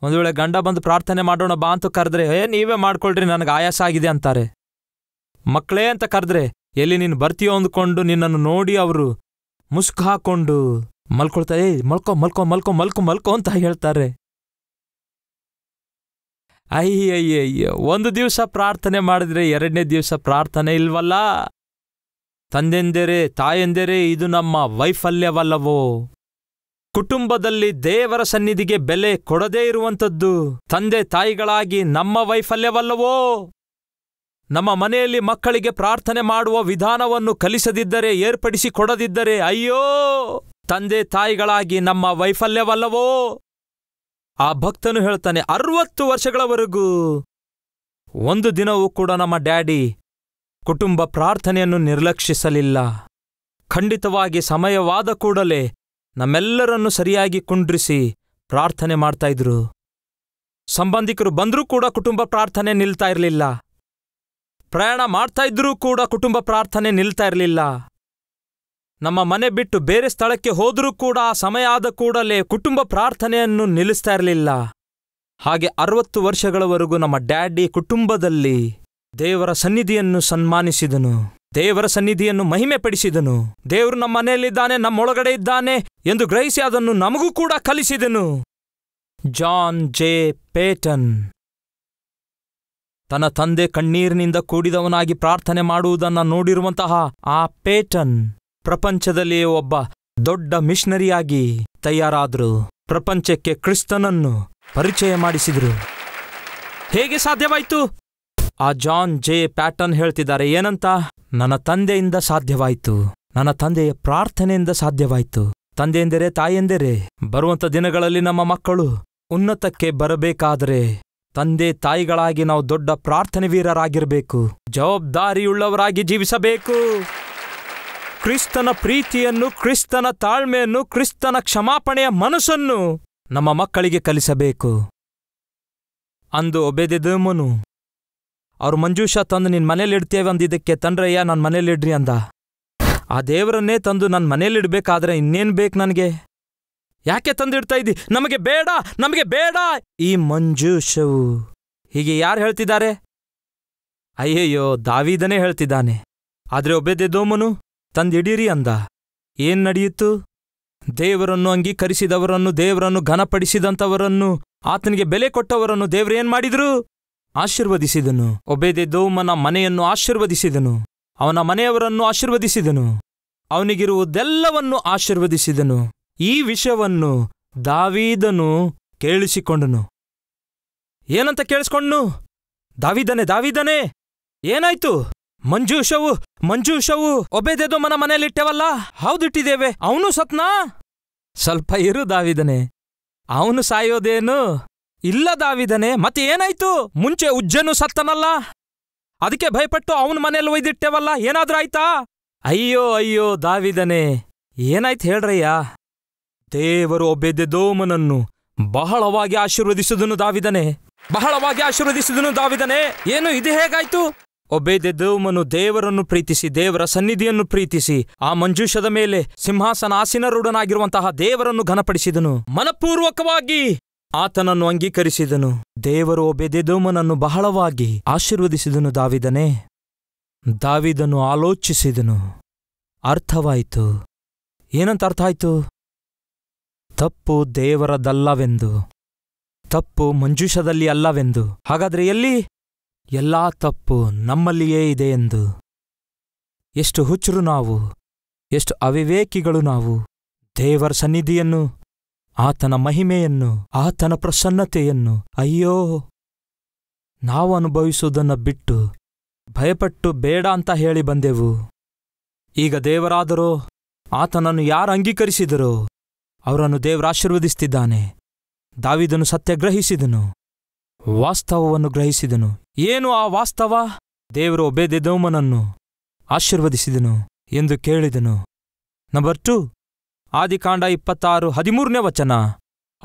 ಒಂದು ವೇಳೆ ಗಂಡ ಬಂದು ಪ್ರಾರ್ಥನೆ ಮಾಡೋಣ ಬಾ ಅಂತ ಕರೆದ್ರೆ ಏ ನೀವೇ ಮಾಡ್ಕೊಳ್ರಿ ನನಗೆ ಆಯಾಸ ಆಗಿದೆ ಅಂತಾರೆ. ಮಕ್ಕಳೇ ಅಂತ ಕರೆದ್ರೆ ಎಲ್ಲಿ ನೀನು ಬರ್ತೀಯೋ ಅಂದ್ಕೊಂಡು ನಿನ್ನನ್ನು ನೋಡಿ ಅವರು ಮುಸ್ಕು ಹಾಕೊಂಡು ಮಲ್ಕೊಳ್ತಾ ಏ ಮಲ್ಕೊ ಮಲ್ಕೊ ಮಲ್ಕೊ ಮಲ್ಕೊ ಮಲ್ಕೊ ಅಂತ ಹೇಳ್ತಾರೆ. ಅಯ್ಯಯ್ಯಯ್ಯ, ಒಂದು ದಿವಸ ಪ್ರಾರ್ಥನೆ ಮಾಡಿದ್ರೆ ಎರಡನೇ ದಿವಸ ಪ್ರಾರ್ಥನೆ ಇಲ್ವಲ್ಲ? ತಂದೆಂದೆರೇ, ತಾಯಂದೆರೇ, ಇದು ನಮ್ಮ ವೈಫಲ್ಯವಲ್ಲವೋ? ಕುಟುಂಬದಲ್ಲಿ ದೇವರ ಸನ್ನಿಧಿಗೆ ಬೆಲೆ ಕೊಡದೇ ಇರುವಂಥದ್ದು ತಂದೆ ತಾಯಿಗಳಾಗಿ ನಮ್ಮ ವೈಫಲ್ಯವಲ್ಲವೋ? ನಮ್ಮ ಮನೆಯಲ್ಲಿ ಮಕ್ಕಳಿಗೆ ಪ್ರಾರ್ಥನೆ ಮಾಡುವ ವಿಧಾನವನ್ನು ಕಲಿಸದಿದ್ದರೆ, ಏರ್ಪಡಿಸಿಕೊಡದಿದ್ದರೆ ಅಯ್ಯೋ ತಂದೆ ತಾಯಿಗಳಾಗಿ ನಮ್ಮ ವೈಫಲ್ಯವಲ್ಲವೋ? ಆ ಭಕ್ತನು ಹೇಳ್ತಾನೆ, 60 ವರ್ಷಗಳವರೆಗೂ ಒಂದು ದಿನವೂ ಕೂಡ ನಮ್ಮ ಡ್ಯಾಡಿ ಕುಟುಂಬ ಪ್ರಾರ್ಥನೆಯನ್ನು ನಿರ್ಲಕ್ಷಿಸಲಿಲ್ಲ. ಖಂಡಿತವಾಗಿ ಸಮಯವಾದ ಕೂಡಲೇ ನಮ್ಮೆಲ್ಲರನ್ನು ಸರಿಯಾಗಿ ಕುಂಡ್ರಿಸಿ ಪ್ರಾರ್ಥನೆ ಮಾಡ್ತಾ ಇದ್ರು. ಸಂಬಂಧಿಕರು ಬಂದರೂ ಕೂಡ ಕುಟುಂಬ ಪ್ರಾರ್ಥನೆ ನಿಲ್ತಾ ಇರಲಿಲ್ಲ. ಪ್ರಯಾಣ ಮಾಡ್ತಾ ಇದ್ರೂ ಕೂಡ ಕುಟುಂಬ ಪ್ರಾರ್ಥನೆ ನಿಲ್ತಾ ಇರಲಿಲ್ಲ. ನಮ್ಮ ಮನೆ ಬಿಟ್ಟು ಬೇರೆ ಸ್ಥಳಕ್ಕೆ ಹೋದರೂ ಕೂಡ ಆ ಸಮಯ ಆದ ಕೂಡಲೇ ಕುಟುಂಬ ಪ್ರಾರ್ಥನೆಯನ್ನು ನಿಲ್ಲಿಸ್ತಾ ಇರಲಿಲ್ಲ. ಹಾಗೆ 60 ವರ್ಷಗಳವರೆಗೂ ನಮ್ಮ ಡ್ಯಾಡಿ ಕುಟುಂಬದಲ್ಲಿ ದೇವರ ಸನ್ನಿಧಿಯನ್ನು ಸನ್ಮಾನಿಸಿದನು, ದೇವರ ಸನ್ನಿಧಿಯನ್ನು ಮಹಿಮೆ ಪಡಿಸಿದನು. ದೇವರು ನಮ್ಮ ಮನೆಯಲ್ಲಿದ್ದಾನೆ, ನಮ್ಮೊಳಗಡೆ ಇದ್ದಾನೆ ಎಂದು ಗ್ರಹಿಸಿ ಅದನ್ನು ನಮಗೂ ಕೂಡ ಕಲಿಸಿದನು. ಜಾನ್ ಜೆ ಪೇಟನ್ ತನ್ನ ತಂದೆ ಕಣ್ಣೀರಿನಿಂದ ಕೂಡಿದವನಾಗಿ ಪ್ರಾರ್ಥನೆ ಮಾಡುವುದನ್ನು ನೋಡಿರುವಂತಹ ಆ ಪೇಟನ್ ಪ್ರಪಂಚದಲ್ಲಿಯೇ ಒಬ್ಬ ದೊಡ್ಡ ಮಿಷನರಿಯಾಗಿ ತಯಾರಾದರು. ಪ್ರಪಂಚಕ್ಕೆ ಕ್ರಿಸ್ತನನ್ನು ಪರಿಚಯ ಮಾಡಿಸಿದರು. ಹೇಗೆ ಸಾಧ್ಯವಾಯಿತು? ಆ ಜಾನ್ ಜೆ ಪ್ಯಾಟನ್ ಹೇಳ್ತಿದ್ದಾರೆ ಏನಂತ, ನನ್ನ ತಂದೆಯಿಂದ ಸಾಧ್ಯವಾಯಿತು, ನನ್ನ ತಂದೆಯ ಪ್ರಾರ್ಥನೆಯಿಂದ ಸಾಧ್ಯವಾಯಿತು. ತಂದೆಯೆಂದರೆ ತಾಯೆಂದರೆ ಬರುವಂಥ ದಿನಗಳಲ್ಲಿ ನಮ್ಮ ಮಕ್ಕಳು ಉನ್ನತಕ್ಕೆ ಬರಬೇಕಾದರೆ ತಂದೆ ತಾಯಿಗಳಾಗಿ ನಾವು ದೊಡ್ಡ ಪ್ರಾರ್ಥನೆ ವೀರರಾಗಿರಬೇಕು, ಜವಾಬ್ದಾರಿಯುಳ್ಳವರಾಗಿ ಜೀವಿಸಬೇಕು. ಕ್ರಿಸ್ತನ ಪ್ರೀತಿಯನ್ನು, ಕ್ರಿಸ್ತನ ತಾಳ್ಮೆಯನ್ನು, ಕ್ರಿಸ್ತನ ಕ್ಷಮಾಪಣೆಯ ಮನಸ್ಸನ್ನು ನಮ್ಮ ಮಕ್ಕಳಿಗೆ ಕಲಿಸಬೇಕು. ಅಂದು ಒಬೇದೆದೋಮನು, ಅವ್ರ ಮಂಜೂಷ ತಂದು ನಿನ್ನ ಮನೇಲಿಡ್ತೇವೆ ಅಂದಿದ್ದಕ್ಕೆ, ತಂದ್ರಯ್ಯ ನನ್ನ ಮನೇಲಿಡ್ರಿ ಅಂದ. ಆ ದೇವರನ್ನೇ ತಂದು ನನ್ನ ಮನೇಲಿಡ್ಬೇಕಾದ್ರೆ ಇನ್ನೇನು ಬೇಕು ನನಗೆ? ಯಾಕೆ ತಂದಿಡ್ತಾ ಇದ್ದಿ? ನಮಗೆ ಬೇಡ, ನಮಗೆ ಬೇಡ ಈ ಮಂಜೂಷವು. ಹೀಗೆ ಯಾರು ಹೇಳ್ತಿದ್ದಾರೆ? ಅಯ್ಯಯ್ಯೋ, ದಾವೀದನೇ ಹೇಳ್ತಿದ್ದಾನೆ. ಆದರೆ ಒಬೇದೆದೋಮನು ತಂದಿಡೀರಿ ಅಂದ. ಏನು ನಡೆಯಿತು? ದೇವರನ್ನು ಅಂಗೀಕರಿಸಿದವರನ್ನು, ದೇವರನ್ನು ಘನಪಡಿಸಿದಂಥವರನ್ನು, ಆತನಿಗೆ ಬೆಲೆ ಕೊಟ್ಟವರನ್ನು ದೇವರೇನು ಮಾಡಿದ್ರು? ಆಶೀರ್ವದಿಸಿದನು. ಒಬೇದೆದೋಮನ ಮನೆಯನ್ನು ಆಶೀರ್ವದಿಸಿದನು, ಅವನ ಮನೆಯವರನ್ನು ಆಶೀರ್ವದಿಸಿದನು, ಅವನಿಗಿರುವುದೆಲ್ಲವನ್ನೂ ಆಶೀರ್ವದಿಸಿದನು. ಈ ವಿಷಯವನ್ನು ದಾವೀದನು ಕೇಳಿಸಿಕೊಂಡನು. ಏನಂತ ಕೇಳಿಸ್ಕೊಂಡ್ನು? ದಾವೀದನೇ, ದಾವೀದನೇ, ಏನಾಯ್ತು? ಮಂಜೂಷವು, ಮಂಜೂಷವು ಒಬೇದೆದೋಮನ ಮನೆಯಲ್ಲಿಟ್ಟೆವಲ್ಲ, ಹೌದಿಟ್ಟಿದ್ದೇವೆ, ಅವನು ಸತ್ನಾ? ಸ್ವಲ್ಪ ಇರು ದಾವೀದನೇ, ಅವನು ಸಾಯೋದೇನು? ಇಲ್ಲ ದಾವೀದನೇ, ಮತ್ತೆ ಏನಾಯ್ತು? ಮುಂಚೆ ಉಜ್ಜನು ಸತ್ತನಲ್ಲ, ಅದಕ್ಕೆ ಭಯಪಟ್ಟು ಅವನ ಮನೆಯಲ್ಲಿ ಒಯ್ದಿಟ್ಟೆವಲ್ಲ, ಏನಾದ್ರೂ ಆಯ್ತಾ? ಅಯ್ಯೋ ಅಯ್ಯೋ ದಾವೀದನೇ, ಏನಾಯ್ತು ಹೇಳ್ರಯ್ಯ? ದೇವರು ಒಬೇದೆದೋಮನನ್ನು ಬಹಳವಾಗಿ ಆಶೀರ್ವದಿಸಿದನು ದಾವೀದನೇ, ಬಹಳವಾಗಿ ಆಶೀರ್ವದಿಸಿದನು ದಾವೀದನೇ. ಏನು ಇದು ಹೇಗಾಯ್ತು? ಒಬೇದೆದೋಮನು ದೇವರನ್ನು ಪ್ರೀತಿಸಿ, ದೇವರ ಸನ್ನಿಧಿಯನ್ನು ಪ್ರೀತಿಸಿ, ಆ ಮಂಜೂಷದ ಮೇಲೆ ಸಿಂಹಾಸನಾಸೀನರೂಢನಾಗಿರುವಂತಹ ದೇವರನ್ನು ಘನಪಡಿಸಿದನು, ಮನಪೂರ್ವಕವಾಗಿ ಆತನನ್ನು ಅಂಗೀಕರಿಸಿದನು. ದೇವರು ಒಬೇದೆದೋಮನನ್ನು ಬಹಳವಾಗಿ ಆಶೀರ್ವದಿಸಿದನು ದಾವೀದನೇ. ದಾವೀದನು ಆಲೋಚಿಸಿದನು, ಅರ್ಥವಾಯಿತು. ಏನಂತ ಅರ್ಥ ಆಯಿತು? ತಪ್ಪು ದೇವರದಲ್ಲವೆಂದು, ತಪ್ಪು ಮಂಜೂಷದಲ್ಲಿ ಅಲ್ಲವೆಂದು. ಹಾಗಾದರೆ ಎಲ್ಲಿ? ಎಲ್ಲ ತಪ್ಪು ನಮ್ಮಲ್ಲಿಯೇ ಇದೆ ಎಂದು. ಎಷ್ಟು ಹುಚ್ಚರು ನಾವು, ಎಷ್ಟು ಅವಿವೇಕಿಗಳು ನಾವು. ದೇವರ ಸನ್ನಿಧಿಯನ್ನು, ಆತನ ಮಹಿಮೆಯನ್ನು, ಆತನ ಪ್ರಸನ್ನತೆಯನ್ನು ಅಯ್ಯೋ ನಾವು ಅನುಭವಿಸುವುದನ್ನು ಬಿಟ್ಟು ಭಯಪಟ್ಟು ಬೇಡ ಅಂತ ಹೇಳಿ ಬಂದೆವು. ಈಗ ದೇವರಾದರೋ ಆತನನ್ನು ಯಾರು ಅಂಗೀಕರಿಸಿದರೋ ಅವರನ್ನು ದೇವರ ಆಶೀರ್ವದಿಸ್ತಿದ್ದಾನೆ. ದಾವೀದನು ಸತ್ಯಗ್ರಹಿಸಿದನು, ವಾಸ್ತವವನ್ನು ಗ್ರಹಿಸಿದನು. ಏನು ಆ ವಾಸ್ತವ? ದೇವರು ಒಬೇದೆದೋಮನನ್ನು ಆಶೀರ್ವದಿಸಿದನು ಎಂದು ಕೇಳಿದನು. ನಂಬರ್ 2, ಆದಿಕಾಂಡ 26:13,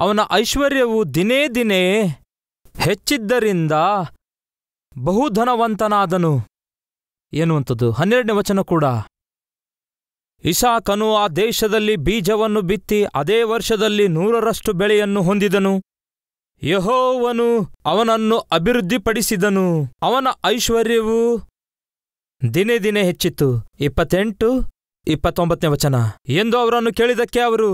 ಅವನ ಐಶ್ವರ್ಯವು ದಿನೇ ದಿನೇ ಹೆಚ್ಚಿದ್ದರಿಂದ ಬಹುಧನವಂತನಾದನು ಎನ್ನುವಂಥದ್ದು. 12ನೇ ವಚನ ಕೂಡ, ಇಸಾಕನು ಆ ದೇಶದಲ್ಲಿ ಬೀಜವನ್ನು ಬಿತ್ತಿ ಅದೇ ವರ್ಷದಲ್ಲಿ 100 ಬೆಳೆಯನ್ನು ಹೊಂದಿದನು. ಯೆಹೋವನು ಅವನನ್ನು ಅಭಿವೃದ್ಧಿಪಡಿಸಿದನು, ಅವನ ಐಶ್ವರ್ಯವು ದಿನೇ ದಿನೇ ಹೆಚ್ಚಿತು. 28-29ನೇ ವಚನ, ಎಂದು ಅವರನ್ನು ಕೇಳಿದಕ್ಕೆ ಅವರು,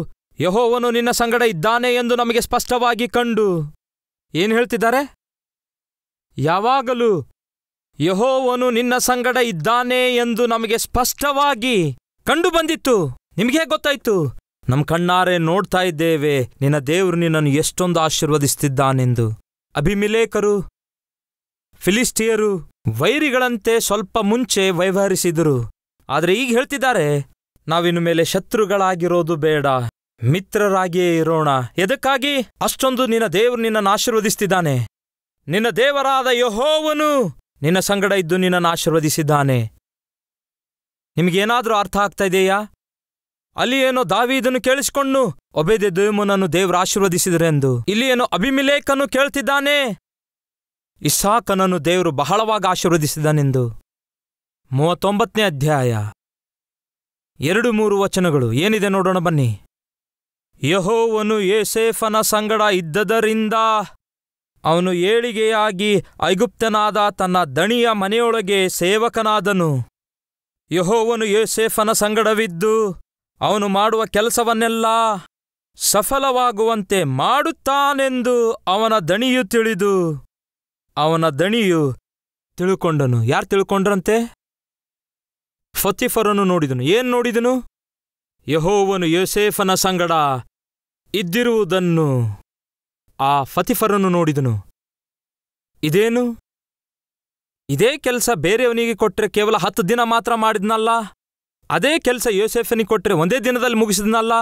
ಯೆಹೋವನು ನಿನ್ನ ಸಂಗಡ ಇದ್ದಾನೆ ಎಂದು ನಮಗೆ ಸ್ಪಷ್ಟವಾಗಿ ಕಂಡು. ಏನು ಹೇಳ್ತಿದ್ದಾರೆ? ಯಾವಾಗಲೂ ಯೆಹೋವನು ನಿನ್ನ ಸಂಗಡ ಇದ್ದಾನೆ ಎಂದು ನಮಗೆ ಸ್ಪಷ್ಟವಾಗಿ ಕಂಡು ಬಂದಿತ್ತು. ನಿಮ್ಗೆ ಹೇಗೆ ಗೊತ್ತಾಯ್ತು? ನಮ್ಮ ಕಣ್ಣಾರೆ ನೋಡ್ತಾ ಇದ್ದೇವೆ ನಿನ್ನ ದೇವರು ನಿನ್ನನ್ನು ಎಷ್ಟೊಂದು ಆಶೀರ್ವದಿಸ್ತಿದ್ದಾನೆಂದು. ಅಭಿಮಿಲೇಕರು, ಫಿಲಿಸ್ಟಿಯರು, ವೈರಿಗಳಂತೆ ಸ್ವಲ್ಪ ಮುಂಚೆ ವ್ಯವಹರಿಸಿದರು, ಆದರೆ ಈಗ ಹೇಳ್ತಿದ್ದಾರೆ ನಾವಿನ್ನು ಮೇಲೆ ಶತ್ರುಗಳಾಗಿರೋದು ಬೇಡ, ಮಿತ್ರರಾಗಿಯೇ ಇರೋಣ. ಎದಕ್ಕಾಗಿ? ಅಷ್ಟೊಂದು ನಿನ್ನ ದೇವರು ನಿನ್ನನ್ನು ಆಶೀರ್ವದಿಸ್ತಿದ್ದಾನೆ. ನಿನ್ನ ದೇವರಾದ ಯೆಹೋವನು ನಿನ್ನ ಸಂಗಡ ಇದ್ದು ನಿನ್ನನ್ನು ಆಶೀರ್ವದಿಸಿದ್ದಾನೆ. ನಿಮಗೇನಾದರೂ ಅರ್ಥ ಆಗ್ತಾ ಇದೆಯಾ? ಅಲ್ಲಿ ಏನೋ ದಾವೀದನು ಕೇಳಿಸಿಕೊಂಡು ಒಬೇದೆದೋಮನನ್ನು ದೇವರು ಆಶೀರ್ವದಿಸಿದರೆಂದು, ಇಲ್ಲಿ ಏನೋ ಅಬಿಮೆಲೇಕನು ಕೇಳ್ತಿದ್ದಾನೆ ಇಸಾಕನನ್ನು ದೇವರು ಬಹಳವಾಗಿ ಆಶೀರ್ವದಿಸಿದನೆಂದು. 39ನೇ ಅಧ್ಯಾಯ 2-3 ವಚನಗಳು ಏನಿದೆ ನೋಡೋಣ ಬನ್ನಿ. ಯೆಹೋವನು ಯೋಸೇಫನ ಸಂಗಡ ಇದ್ದದರಿಂದ ಅವನು ಏಳಿಗೆಯಾಗಿ ಐಗುಪ್ತನಾದ ತನ್ನ ದಣಿಯ ಮನೆಯೊಳಗೆ ಸೇವಕನಾದನು. ಯೆಹೋವನು ಯೋಸೇಫನ ಸಂಗಡವಿದ್ದು ಅವನು ಮಾಡುವ ಕೆಲಸವನ್ನೆಲ್ಲ ಸಫಲವಾಗುವಂತೆ ಮಾಡುತ್ತಾನೆಂದು ಅವನ ದಣಿಯು ತಿಳಿದು ತಿಳ್ಕೊಂಡನು. ಯಾರು ತಿಳ್ಕೊಂಡ್ರಂತೆ? ಫತಿಫರನು ನೋಡಿದನು. ಏನು ನೋಡಿದನು? ಯೆಹೋವನು ಯೋಸೇಫನ ಸಂಗಡ ಇದ್ದಿರುವುದನ್ನು ಆ ಫತಿಫರನು ನೋಡಿದನು. ಇದೇನು? ಇದೇ ಕೆಲಸ ಬೇರೆಯವನಿಗೆ ಕೊಟ್ಟರೆ ಕೇವಲ 10 ದಿನ ಮಾತ್ರ ಮಾಡಿದ್ನಲ್ಲ, ಅದೇ ಕೆಲಸ ಯೋಸೇಫನಿಗೆ ಕೊಟ್ಟರೆ ಒಂದೇ ದಿನದಲ್ಲಿ ಮುಗಿಸಿದ್ನಲ್ಲ.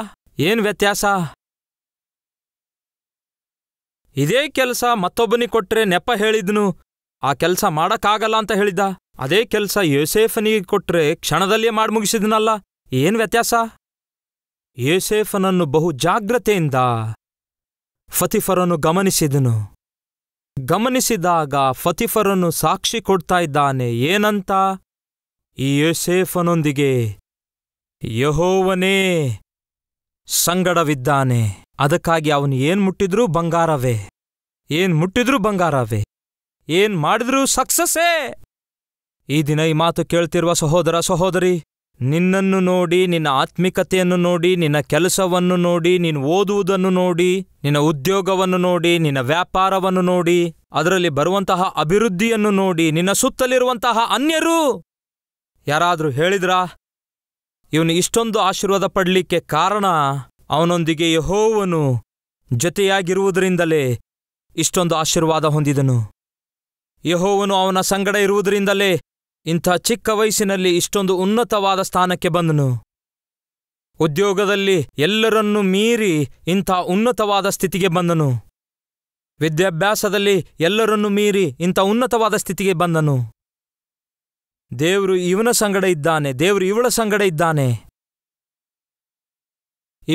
ಏನು ವ್ಯತ್ಯಾಸ? ಇದೇ ಕೆಲಸ ಮತ್ತೊಬ್ಬನಿಗೆ ಕೊಟ್ಟರೆ ನೆಪ ಹೇಳಿದ್ನು, ಆ ಕೆಲಸ ಮಾಡೋಕ್ಕಾಗಲ್ಲ ಅಂತ ಹೇಳಿದ್ದ. ಅದೇ ಕೆಲಸ ಯೋಸೇಫನಿಗೆ ಕೊಟ್ಟರೆ ಕ್ಷಣದಲ್ಲಿಯೇ ಮಾಡಿ ಮುಗಿಸಿದ್ನಲ್ಲ. ಏನು ವ್ಯತ್ಯಾಸ? ಯೋಸೇಫನನ್ನು ಬಹು ಜಾಗ್ರತೆಯಿಂದ ಫತಿಫರನು ಗಮನಿಸಿದನು. ಗಮನಿಸಿದಾಗ ಫತಿಫರನು ಸಾಕ್ಷಿ ಕೊಡ್ತಾ ಇದ್ದಾನೆ. ಏನಂತ? ಈ ಯೋಸೇಫನೊಂದಿಗೆ ಯೆಹೋವನೇ ಸಂಗಡವಿದ್ದಾನೆ. ಅದಕ್ಕಾಗಿ ಅವನು ಏನು ಮುಟ್ಟಿದ್ರೂ ಬಂಗಾರವೇ, ಏನು ಮುಟ್ಟಿದ್ರೂ ಬಂಗಾರವೇ, ಏನು ಮಾಡಿದ್ರೂ ಸಕ್ಸಸ್ಸೇ. ಈ ದಿನ ಈ ಮಾತು ಕೇಳ್ತಿರುವ ಸಹೋದರ ಸಹೋದರಿ, ನಿನ್ನನ್ನು ನೋಡಿ, ನಿನ್ನ ಆತ್ಮಿಕತೆಯನ್ನು ನೋಡಿ, ನಿನ್ನ ಕೆಲಸವನ್ನು ನೋಡಿ, ನೀನು ಓದುವುದನ್ನು ನೋಡಿ, ನಿನ್ನ ಉದ್ಯೋಗವನ್ನು ನೋಡಿ, ನಿನ್ನ ವ್ಯಾಪಾರವನ್ನು ನೋಡಿ, ಅದರಲ್ಲಿ ಬರುವಂತಹ ಅಭಿವೃದ್ಧಿಯನ್ನು ನೋಡಿ, ನಿನ್ನ ಸುತ್ತಲಿರುವಂತಹ ಅನ್ಯರು ಯಾರಾದರೂ ಹೇಳಿದ್ರಾ ಇವನು ಇಷ್ಟೊಂದು ಆಶೀರ್ವಾದ ಪಡಲಿಕ್ಕೆ ಕಾರಣ ಅವನೊಂದಿಗೆ ಯೆಹೋವನು ಜೊತೆಯಾಗಿರುವುದರಿಂದಲೇ ಇಷ್ಟೊಂದು ಆಶೀರ್ವಾದ ಹೊಂದಿದನು, ಯೆಹೋವನು ಅವನ ಸಂಗಡ ಇರುವುದರಿಂದಲೇ ಇಂಥ ಚಿಕ್ಕ ವಯಸ್ಸಿನಲ್ಲಿ ಇಷ್ಟೊಂದು ಉನ್ನತವಾದ ಸ್ಥಾನಕ್ಕೆ ಬಂದನು, ಉದ್ಯೋಗದಲ್ಲಿ ಎಲ್ಲರನ್ನೂ ಮೀರಿ ಇಂಥ ಉನ್ನತವಾದ ಸ್ಥಿತಿಗೆ ಬಂದನು, ವಿದ್ಯಾಭ್ಯಾಸದಲ್ಲಿ ಎಲ್ಲರನ್ನೂ ಮೀರಿ ಇಂಥ ಉನ್ನತವಾದ ಸ್ಥಿತಿಗೆ ಬಂದನು. ದೇವರು ಇವನ ಸಂಗಡ ಇದ್ದಾನೆ, ದೇವರು ಇವಳ ಸಂಗಡ ಇದ್ದಾನೆ.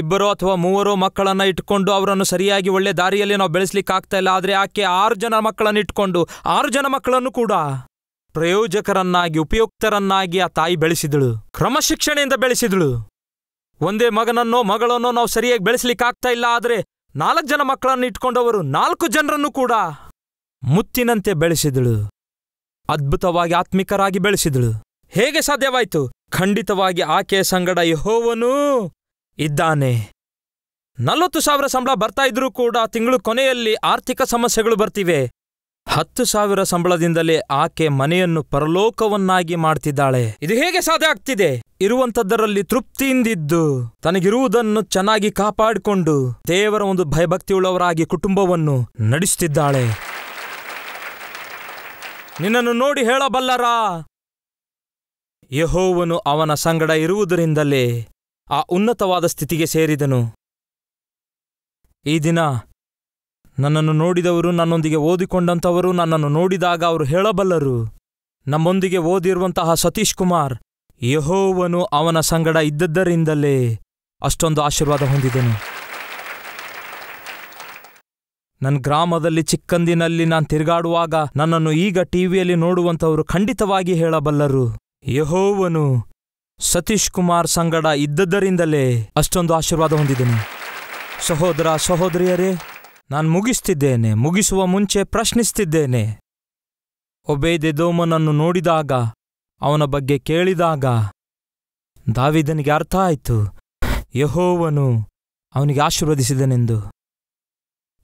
ಇಬ್ಬರೋ ಅಥವಾ 3 ಮಕ್ಕಳನ್ನ ಇಟ್ಕೊಂಡು ಅವರನ್ನು ಸರಿಯಾಗಿ ಒಳ್ಳೆ ದಾರಿಯಲ್ಲಿ ನಾವು ಬೆಳೆಸಲಿಕ್ಕಾಗ್ತಾ ಇಲ್ಲ, ಆದರೆ ಆಕೆ 6 ಜನ ಮಕ್ಕಳನ್ನು ಇಟ್ಕೊಂಡು 6 ಜನ ಮಕ್ಕಳನ್ನು ಕೂಡ ಪ್ರಯೋಜಕರನ್ನಾಗಿ ಉಪಯುಕ್ತರನ್ನಾಗಿ ಆ ತಾಯಿ ಬೆಳೆಸಿದಳು, ಕ್ರಮಶಿಕ್ಷಣೆಯಿಂದ ಬೆಳೆಸಿದಳು. ಒಂದೇ ಮಗನನ್ನೋ ಮಗಳನ್ನೋ ನಾವು ಸರಿಯಾಗಿ ಬೆಳೆಸಲಿಕ್ಕಾಗ್ತಾ ಇಲ್ಲ, ಆದರೆ 4 ಜನ ಮಕ್ಕಳನ್ನು ಇಟ್ಕೊಂಡವರು 4 ಜನರನ್ನು ಕೂಡ ಮುತ್ತಿನಂತೆ ಬೆಳೆಸಿದಳು, ಅದ್ಭುತವಾಗಿ ಆತ್ಮಿಕರಾಗಿ ಬೆಳೆಸಿದಳು. ಹೇಗೆ ಸಾಧ್ಯವಾಯಿತು? ಖಂಡಿತವಾಗಿ ಆಕೆಯ ಸಂಗಡ ಯೆಹೋವನು ಇದ್ದಾನೆ. 40,000 ಸಂಬಳ ಬರ್ತಾ ಇದ್ರೂ ಕೂಡ ತಿಂಗಳು ಕೊನೆಯಲ್ಲಿ ಆರ್ಥಿಕ ಸಮಸ್ಯೆಗಳು ಬರ್ತಿವೆ. 10,000 ಸಂಬಳದಿಂದಲೇ ಆಕೆ ಮನೆಯನ್ನು ಪರಲೋಕವನ್ನಾಗಿ ಮಾಡ್ತಿದ್ದಾಳೆ. ಇದು ಹೇಗೆ ಸಾಧ್ಯ ಆಗ್ತಿದೆ? ಇರುವಂಥದ್ದರಲ್ಲಿ ತೃಪ್ತಿಯಿಂದಿದ್ದು, ತನಗಿರುವುದನ್ನು ಚೆನ್ನಾಗಿ ಕಾಪಾಡಿಕೊಂಡು ದೇವರ ಒಂದು ಭಯಭಕ್ತಿಯುಳ್ಳವರಾಗಿ ಕುಟುಂಬವನ್ನು ನಡೆಸುತ್ತಿದ್ದಾಳೆ. ನಿನ್ನನ್ನು ನೋಡಿ ಹೇಳಬಲ್ಲರಾ, ಯೆಹೋವನು ಅವನ ಸಂಗಡ ಇರುವುದರಿಂದಲೇ ಆ ಉನ್ನತವಾದ ಸ್ಥಿತಿಗೆ ಸೇರಿದನು. ಈ ದಿನ ನನ್ನನ್ನು ನೋಡಿದವರು, ನನ್ನೊಂದಿಗೆ ಓದಿಕೊಂಡಂಥವರು ನನ್ನನ್ನು ನೋಡಿದಾಗ ಅವರು ಹೇಳಬಲ್ಲರು, ನಮ್ಮೊಂದಿಗೆ ಓದಿರುವಂತಹ ಸತೀಶ್ ಕುಮಾರ್ ಯೆಹೋವನು ಅವನ ಸಂಗಡ ಇದ್ದದ್ದರಿಂದಲೇ ಅಷ್ಟೊಂದು ಆಶೀರ್ವಾದ ಹೊಂದಿದನು. ನನ್ನ ಗ್ರಾಮದಲ್ಲಿ ಚಿಕ್ಕಂದಿನಲ್ಲಿ ನಾನು ತಿರುಗಾಡುವಾಗ ನನ್ನನ್ನು ಈಗ ಟಿವಿಯಲ್ಲಿ ನೋಡುವಂಥವರು ಖಂಡಿತವಾಗಿ ಹೇಳಬಲ್ಲರು, ಯೆಹೋವನು ಸತೀಶ್ ಕುಮಾರ್ ಸಂಗಡ ಇದ್ದದ್ದರಿಂದಲೇ ಅಷ್ಟೊಂದು ಆಶೀರ್ವಾದ ಹೊಂದಿದನು. ಸಹೋದರ ಸಹೋದರಿಯರೇ, ನಾನು ಮುಗಿಸುವ ಮುಂಚೆ ಪ್ರಶ್ನಿಸ್ತಿದ್ದೇನೆ. ಒಬೇದೆದೋಮನನ್ನು ನೋಡಿದಾಗ, ಅವನ ಬಗ್ಗೆ ಕೇಳಿದಾಗ ದಾವೀದನಿಗೆ ಅರ್ಥ ಆಯಿತು, ಯೆಹೋವನು ಅವನಿಗೆ ಆಶೀರ್ವದಿಸಿದನೆಂದು.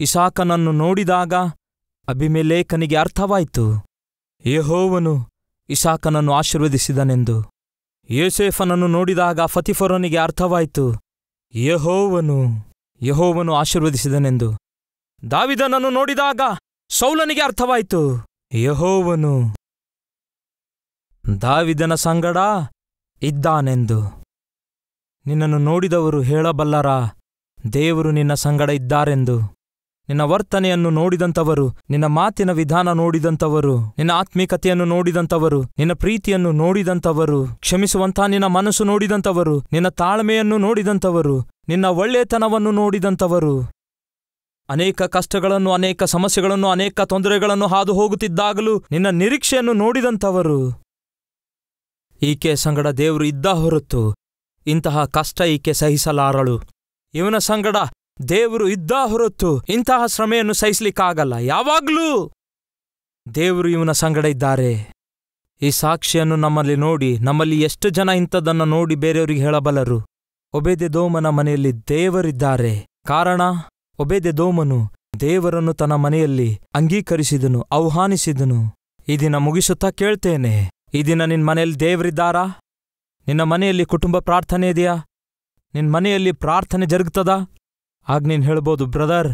ಇಸಾಕನನ್ನು ನೋಡಿದಾಗ ಅಬಿಮೆಲೇಕನಿಗೆ ಅರ್ಥವಾಯಿತು, ಯೆಹೋವನು ಇಸಾಕನನ್ನು ಆಶೀರ್ವದಿಸಿದನೆಂದು. ಯೋಸೇಫನನ್ನು ನೋಡಿದಾಗ ಫತಿಫರನಿಗೆ ಅರ್ಥವಾಯಿತು, ಯೆಹೋವನು ಆಶೀರ್ವದಿಸಿದನೆಂದು. ದಾವೀದನನ್ನು ನೋಡಿದಾಗ ಸೌಲನಿಗೆ ಅರ್ಥವಾಯಿತು, ಯೆಹೋವನು ದಾವಿದನ ಸಂಗಡ ಇದ್ದಾನೆಂದು. ನಿನ್ನನ್ನು ನೋಡಿದವರು ಹೇಳಬಲ್ಲರ, ದೇವರು ನಿನ್ನ ಸಂಗಡ ಇದ್ದಾರೆಂದು. ನಿನ್ನ ವರ್ತನೆಯನ್ನು ನೋಡಿದಂಥವರು, ನಿನ್ನ ಮಾತಿನ ವಿಧಾನ ನೋಡಿದಂಥವರು, ನಿನ್ನ ಆತ್ಮೀಕತೆಯನ್ನು ನೋಡಿದಂಥವರು, ನಿನ್ನ ಪ್ರೀತಿಯನ್ನು ನೋಡಿದಂಥವರು, ಕ್ಷಮಿಸುವಂಥ ನಿನ್ನ ಮನಸ್ಸು ನೋಡಿದಂಥವರು, ನಿನ್ನ ತಾಳ್ಮೆಯನ್ನು ನೋಡಿದಂಥವರು, ನಿನ್ನ ಒಳ್ಳೆಯತನವನ್ನು ನೋಡಿದಂಥವರು, ಅನೇಕ ಕಷ್ಟಗಳನ್ನು, ಅನೇಕ ಸಮಸ್ಯೆಗಳನ್ನು, ಅನೇಕ ತೊಂದರೆಗಳನ್ನು ಹಾದು ಹೋಗುತ್ತಿದ್ದಾಗಲೂ ನಿನ್ನ ನಿರೀಕ್ಷೆಯನ್ನು ನೋಡಿದಂಥವರು. ಈಕೆ ಸಂಗಡ ದೇವರು ಇದ್ದ ಹೊರತು ಇಂತಹ ಕಷ್ಟ ಈಕೆ ಸಹಿಸಲಾರಳು. ಇವನ ಸಂಗಡ ದೇವರು ಇದ್ದ ಹೊರತು ಇಂತಹ ಶ್ರಮೆಯನ್ನು ಸಹಿಸಲಿಕ್ಕಾಗಲ್ಲ. ಯಾವಾಗಲೂ ದೇವರು ಇವನ ಸಂಗಡ ಇದ್ದಾರೆ. ಈ ಸಾಕ್ಷಿಯನ್ನು ನಮ್ಮಲ್ಲಿ ನೋಡಿ, ನಮ್ಮಲ್ಲಿ ಎಷ್ಟು ಜನ ಇಂಥದನ್ನು ನೋಡಿ ಬೇರೆಯವರಿಗೆ ಹೇಳಬಲ್ಲರು? ಒಬೇದೆದೋಮನ ಮನೆಯಲ್ಲಿ ದೇವರಿದ್ದಾರೆ. ಕಾರಣ, ಒಬೇದೆದೋಮನು ದೇವರನ್ನು ತನ್ನ ಮನೆಯಲ್ಲಿ ಅಂಗೀಕರಿಸಿದನು, ಆಹ್ವಾನಿಸಿದನು. ಈ ದಿನ ಮುಗಿಸುತ್ತಾ ಕೇಳ್ತೇನೆ, ಈ ದಿನ ನಿನ್ನ ಮನೆಯಲ್ಲಿ ದೇವರಿದ್ದಾರಾ? ನಿನ್ನ ಮನೆಯಲ್ಲಿ ಕುಟುಂಬ ಪ್ರಾರ್ಥನೆ ಇದೆಯಾ? ನಿನ್ನ ಮನೆಯಲ್ಲಿ ಪ್ರಾರ್ಥನೆ ಜರುಗ್ತದಾ? ಆಗ ನೀನು ಹೇಳ್ಬೋದು, ಬ್ರದರ್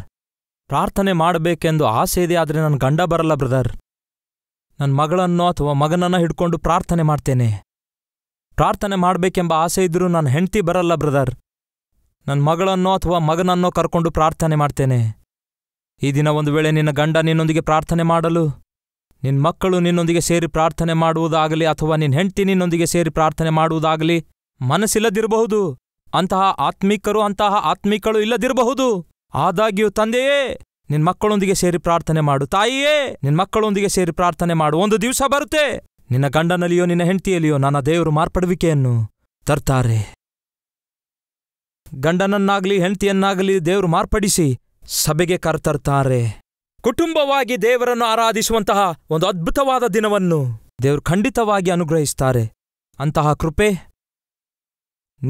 ಪ್ರಾರ್ಥನೆ ಮಾಡಬೇಕೆಂದು ಆಸೆ ಇದೆ, ಆದರೆ ನನ್ನ ಗಂಡ ಬರಲ್ಲ ಬ್ರದರ್, ನನ್ನ ಮಗಳನ್ನೋ ಅಥವಾ ಮಗನನ್ನೋ ಹಿಡ್ಕೊಂಡು ಪ್ರಾರ್ಥನೆ ಮಾಡ್ತೇನೆ. ಪ್ರಾರ್ಥನೆ ಮಾಡಬೇಕೆಂಬ ಆಸೆ ಇದ್ದರೂ ನನ್ನ ಹೆಂಡತಿ ಬರಲ್ಲ ಬ್ರದರ್, ನನ್ನ ಮಗಳನ್ನೋ ಅಥವಾ ಮಗನನ್ನೋ ಕರ್ಕೊಂಡು ಪ್ರಾರ್ಥನೆ ಮಾಡ್ತೇನೆ. ಈ ದಿನ ಒಂದು ವೇಳೆ ನಿನ್ನ ಗಂಡ ನಿನ್ನೊಂದಿಗೆ ಪ್ರಾರ್ಥನೆ ಮಾಡಲು, ನಿನ್ನ ಮಕ್ಕಳು ನಿನ್ನೊಂದಿಗೆ ಸೇರಿ ಪ್ರಾರ್ಥನೆ ಮಾಡುವುದಾಗಲಿ, ಅಥವಾ ನಿನ್ನ ಹೆಂಡತಿ ನಿನ್ನೊಂದಿಗೆ ಸೇರಿ ಪ್ರಾರ್ಥನೆ ಮಾಡುವುದಾಗಲಿ ಮನಸ್ಸಿಲ್ಲದಿರಬಹುದು. ಅಂತಹ ಆತ್ಮಿಕರು, ಅಂತಹ ಆತ್ಮಿಕಳು ಇಲ್ಲದಿರಬಹುದು. ಆದಾಗ್ಯೂ ತಂದೆಯೇ ನಿನ್ನ ಮಕ್ಕಳೊಂದಿಗೆ ಸೇರಿ ಪ್ರಾರ್ಥನೆ ಮಾಡು, ತಾಯಿಯೇ ನಿನ್ನ ಮಕ್ಕಳೊಂದಿಗೆ ಸೇರಿ ಪ್ರಾರ್ಥನೆ ಮಾಡು. ಒಂದು ದಿವಸ ಬರುತ್ತೆ, ನಿನ್ನ ಗಂಡನಲ್ಲಿಯೋ ನಿನ್ನ ಹೆಂಡತಿಯಲ್ಲಿಯೋ ನನ್ನ ದೇವರು ಮಾರ್ಪಡುವಿಕೆಯನ್ನು ತರ್ತಾರೆ. ಗಂಡನನ್ನಾಗಲಿ ಹೆಂಡತಿಯನ್ನಾಗಲಿ ದೇವರು ಮಾರ್ಪಡಿಸಿ ಸಭೆಗೆ ಕರ್ತರ್ತಾರೆ. ಕುಟುಂಬವಾಗಿ ದೇವರನ್ನು ಆರಾಧಿಸುವಂತಹ ಒಂದು ಅದ್ಭುತವಾದ ದಿನವನ್ನು ದೇವರು ಖಂಡಿತವಾಗಿ ಅನುಗ್ರಹಿಸ್ತಾರೆ. ಅಂತಹ ಕೃಪೆ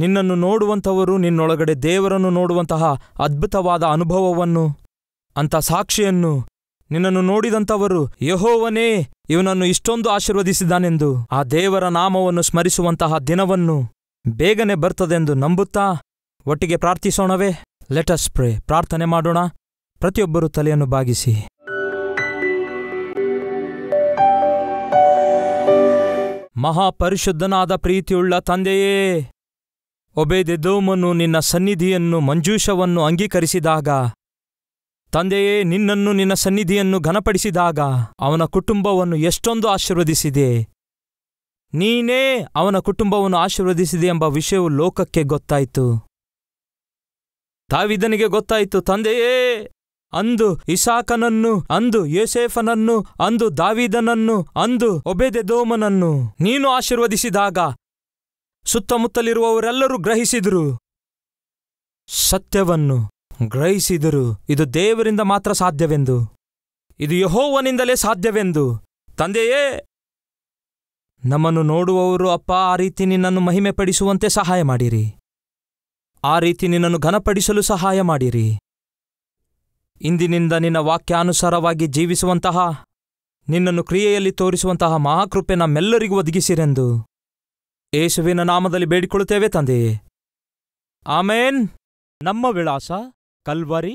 ನಿನ್ನನ್ನು ನೋಡುವಂಥವರು, ನಿನ್ನೊಳಗಡೆ ದೇವರನ್ನು ನೋಡುವಂತಹ ಅದ್ಭುತವಾದ ಅನುಭವವನ್ನು, ಅಂಥ ಸಾಕ್ಷಿಯನ್ನು, ನಿನ್ನನ್ನು ನೋಡಿದಂಥವರು ಯೆಹೋವನೇ ಇವನನ್ನು ಇಷ್ಟೊಂದು ಆಶೀರ್ವದಿಸಿದ್ದಾನೆಂದು, ಆ ದೇವರ ನಾಮವನ್ನು ಸ್ಮರಿಸುವಂತಹ ದಿನವನ್ನು ಬೇಗನೆ ಬರ್ತದೆಂದು ನಂಬುತ್ತಾ ಒಟ್ಟಿಗೆ ಪ್ರಾರ್ಥಿಸೋಣವೇ? Let us pray. ಪ್ರಾರ್ಥನೆ ಮಾಡೋಣ. ಪ್ರತಿಯೊಬ್ಬರೂ ತಲೆಯನ್ನು ಬಾಗಿಸಿ. ಮಹಾಪರಿಶುದ್ಧನಾದ ಪ್ರೀತಿಯುಳ್ಳ ತಂದೆಯೇ, ಒಬೇದೆದೋಮನು ನಿನ್ನ ಸನ್ನಿಧಿಯನ್ನು, ಮಂಜೂಷವನ್ನು ಅಂಗೀಕರಿಸಿದಾಗ ತಂದೆಯೇ, ನಿನ್ನನ್ನು, ನಿನ್ನ ಸನ್ನಿಧಿಯನ್ನು ಘನಪಡಿಸಿದಾಗ ಅವನ ಕುಟುಂಬವನ್ನು ಎಷ್ಟೊಂದು ಆಶೀರ್ವದಿಸಿದೆ. ನೀನೇ ಅವನ ಕುಟುಂಬವನ್ನು ಆಶೀರ್ವದಿಸಿದೆ ಎಂಬ ವಿಷಯವು ಲೋಕಕ್ಕೆ ಗೊತ್ತಾಯಿತು. ದಾವಿದನಿಗೆ ಗೊತ್ತಾಯಿತು. ತಂದೆಯೇ, ಅಂದು ಇಸಾಕನನ್ನು, ಅಂದು ಯೋಸೇಫನನ್ನು, ಅಂದು ದಾವಿದನನ್ನು, ಅಂದು ಒಬೇದೆದೋಮನನ್ನು ನೀನು ಆಶೀರ್ವದಿಸಿದಾಗ ಸುತ್ತಮುತ್ತಲಿರುವವರೆಲ್ಲರೂ ಗ್ರಹಿಸಿದರು, ಸತ್ಯವನ್ನು ಗ್ರಹಿಸಿದರು. ಇದು ದೇವರಿಂದ ಮಾತ್ರ ಸಾಧ್ಯವೆಂದು, ಇದು ಯೆಹೋವನಿಂದಲೇ ಸಾಧ್ಯವೆಂದು. ತಂದೆಯೇ, ನಮ್ಮನ್ನು ನೋಡುವವರು ಅಪ್ಪ ಆ ರೀತಿ ನಿನ್ನನ್ನು ಮಹಿಮೆ ಪಡಿಸುವಂತೆ ಸಹಾಯ ಮಾಡಿರಿ. ಆ ರೀತಿ ನಿನ್ನನ್ನು ಘನಪಡಿಸಲು ಸಹಾಯ ಮಾಡಿರಿ. ಇಂದಿನಿಂದ ನಿನ್ನ ವಾಕ್ಯಾನುಸಾರವಾಗಿ ಜೀವಿಸುವಂತಹ, ನಿನ್ನನ್ನು ಕ್ರಿಯೆಯಲ್ಲಿ ತೋರಿಸುವಂತಹ ಮಹಾಕೃಪೆ ನಮ್ಮೆಲ್ಲರಿಗೂ ಒದಗಿಸಿರೆಂದು ಯೇಸುವಿನ ನಾಮದಲ್ಲಿ ಬೇಡಿಕೊಳ್ಳುತ್ತೇವೆ ತಂದೆಯೇ, ಆಮೇನ್. ನಮ್ಮ ವಿಳಾಸ: Calvary,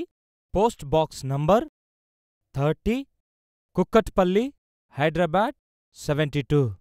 post box number 30, Kukatpally, Hyderabad 72.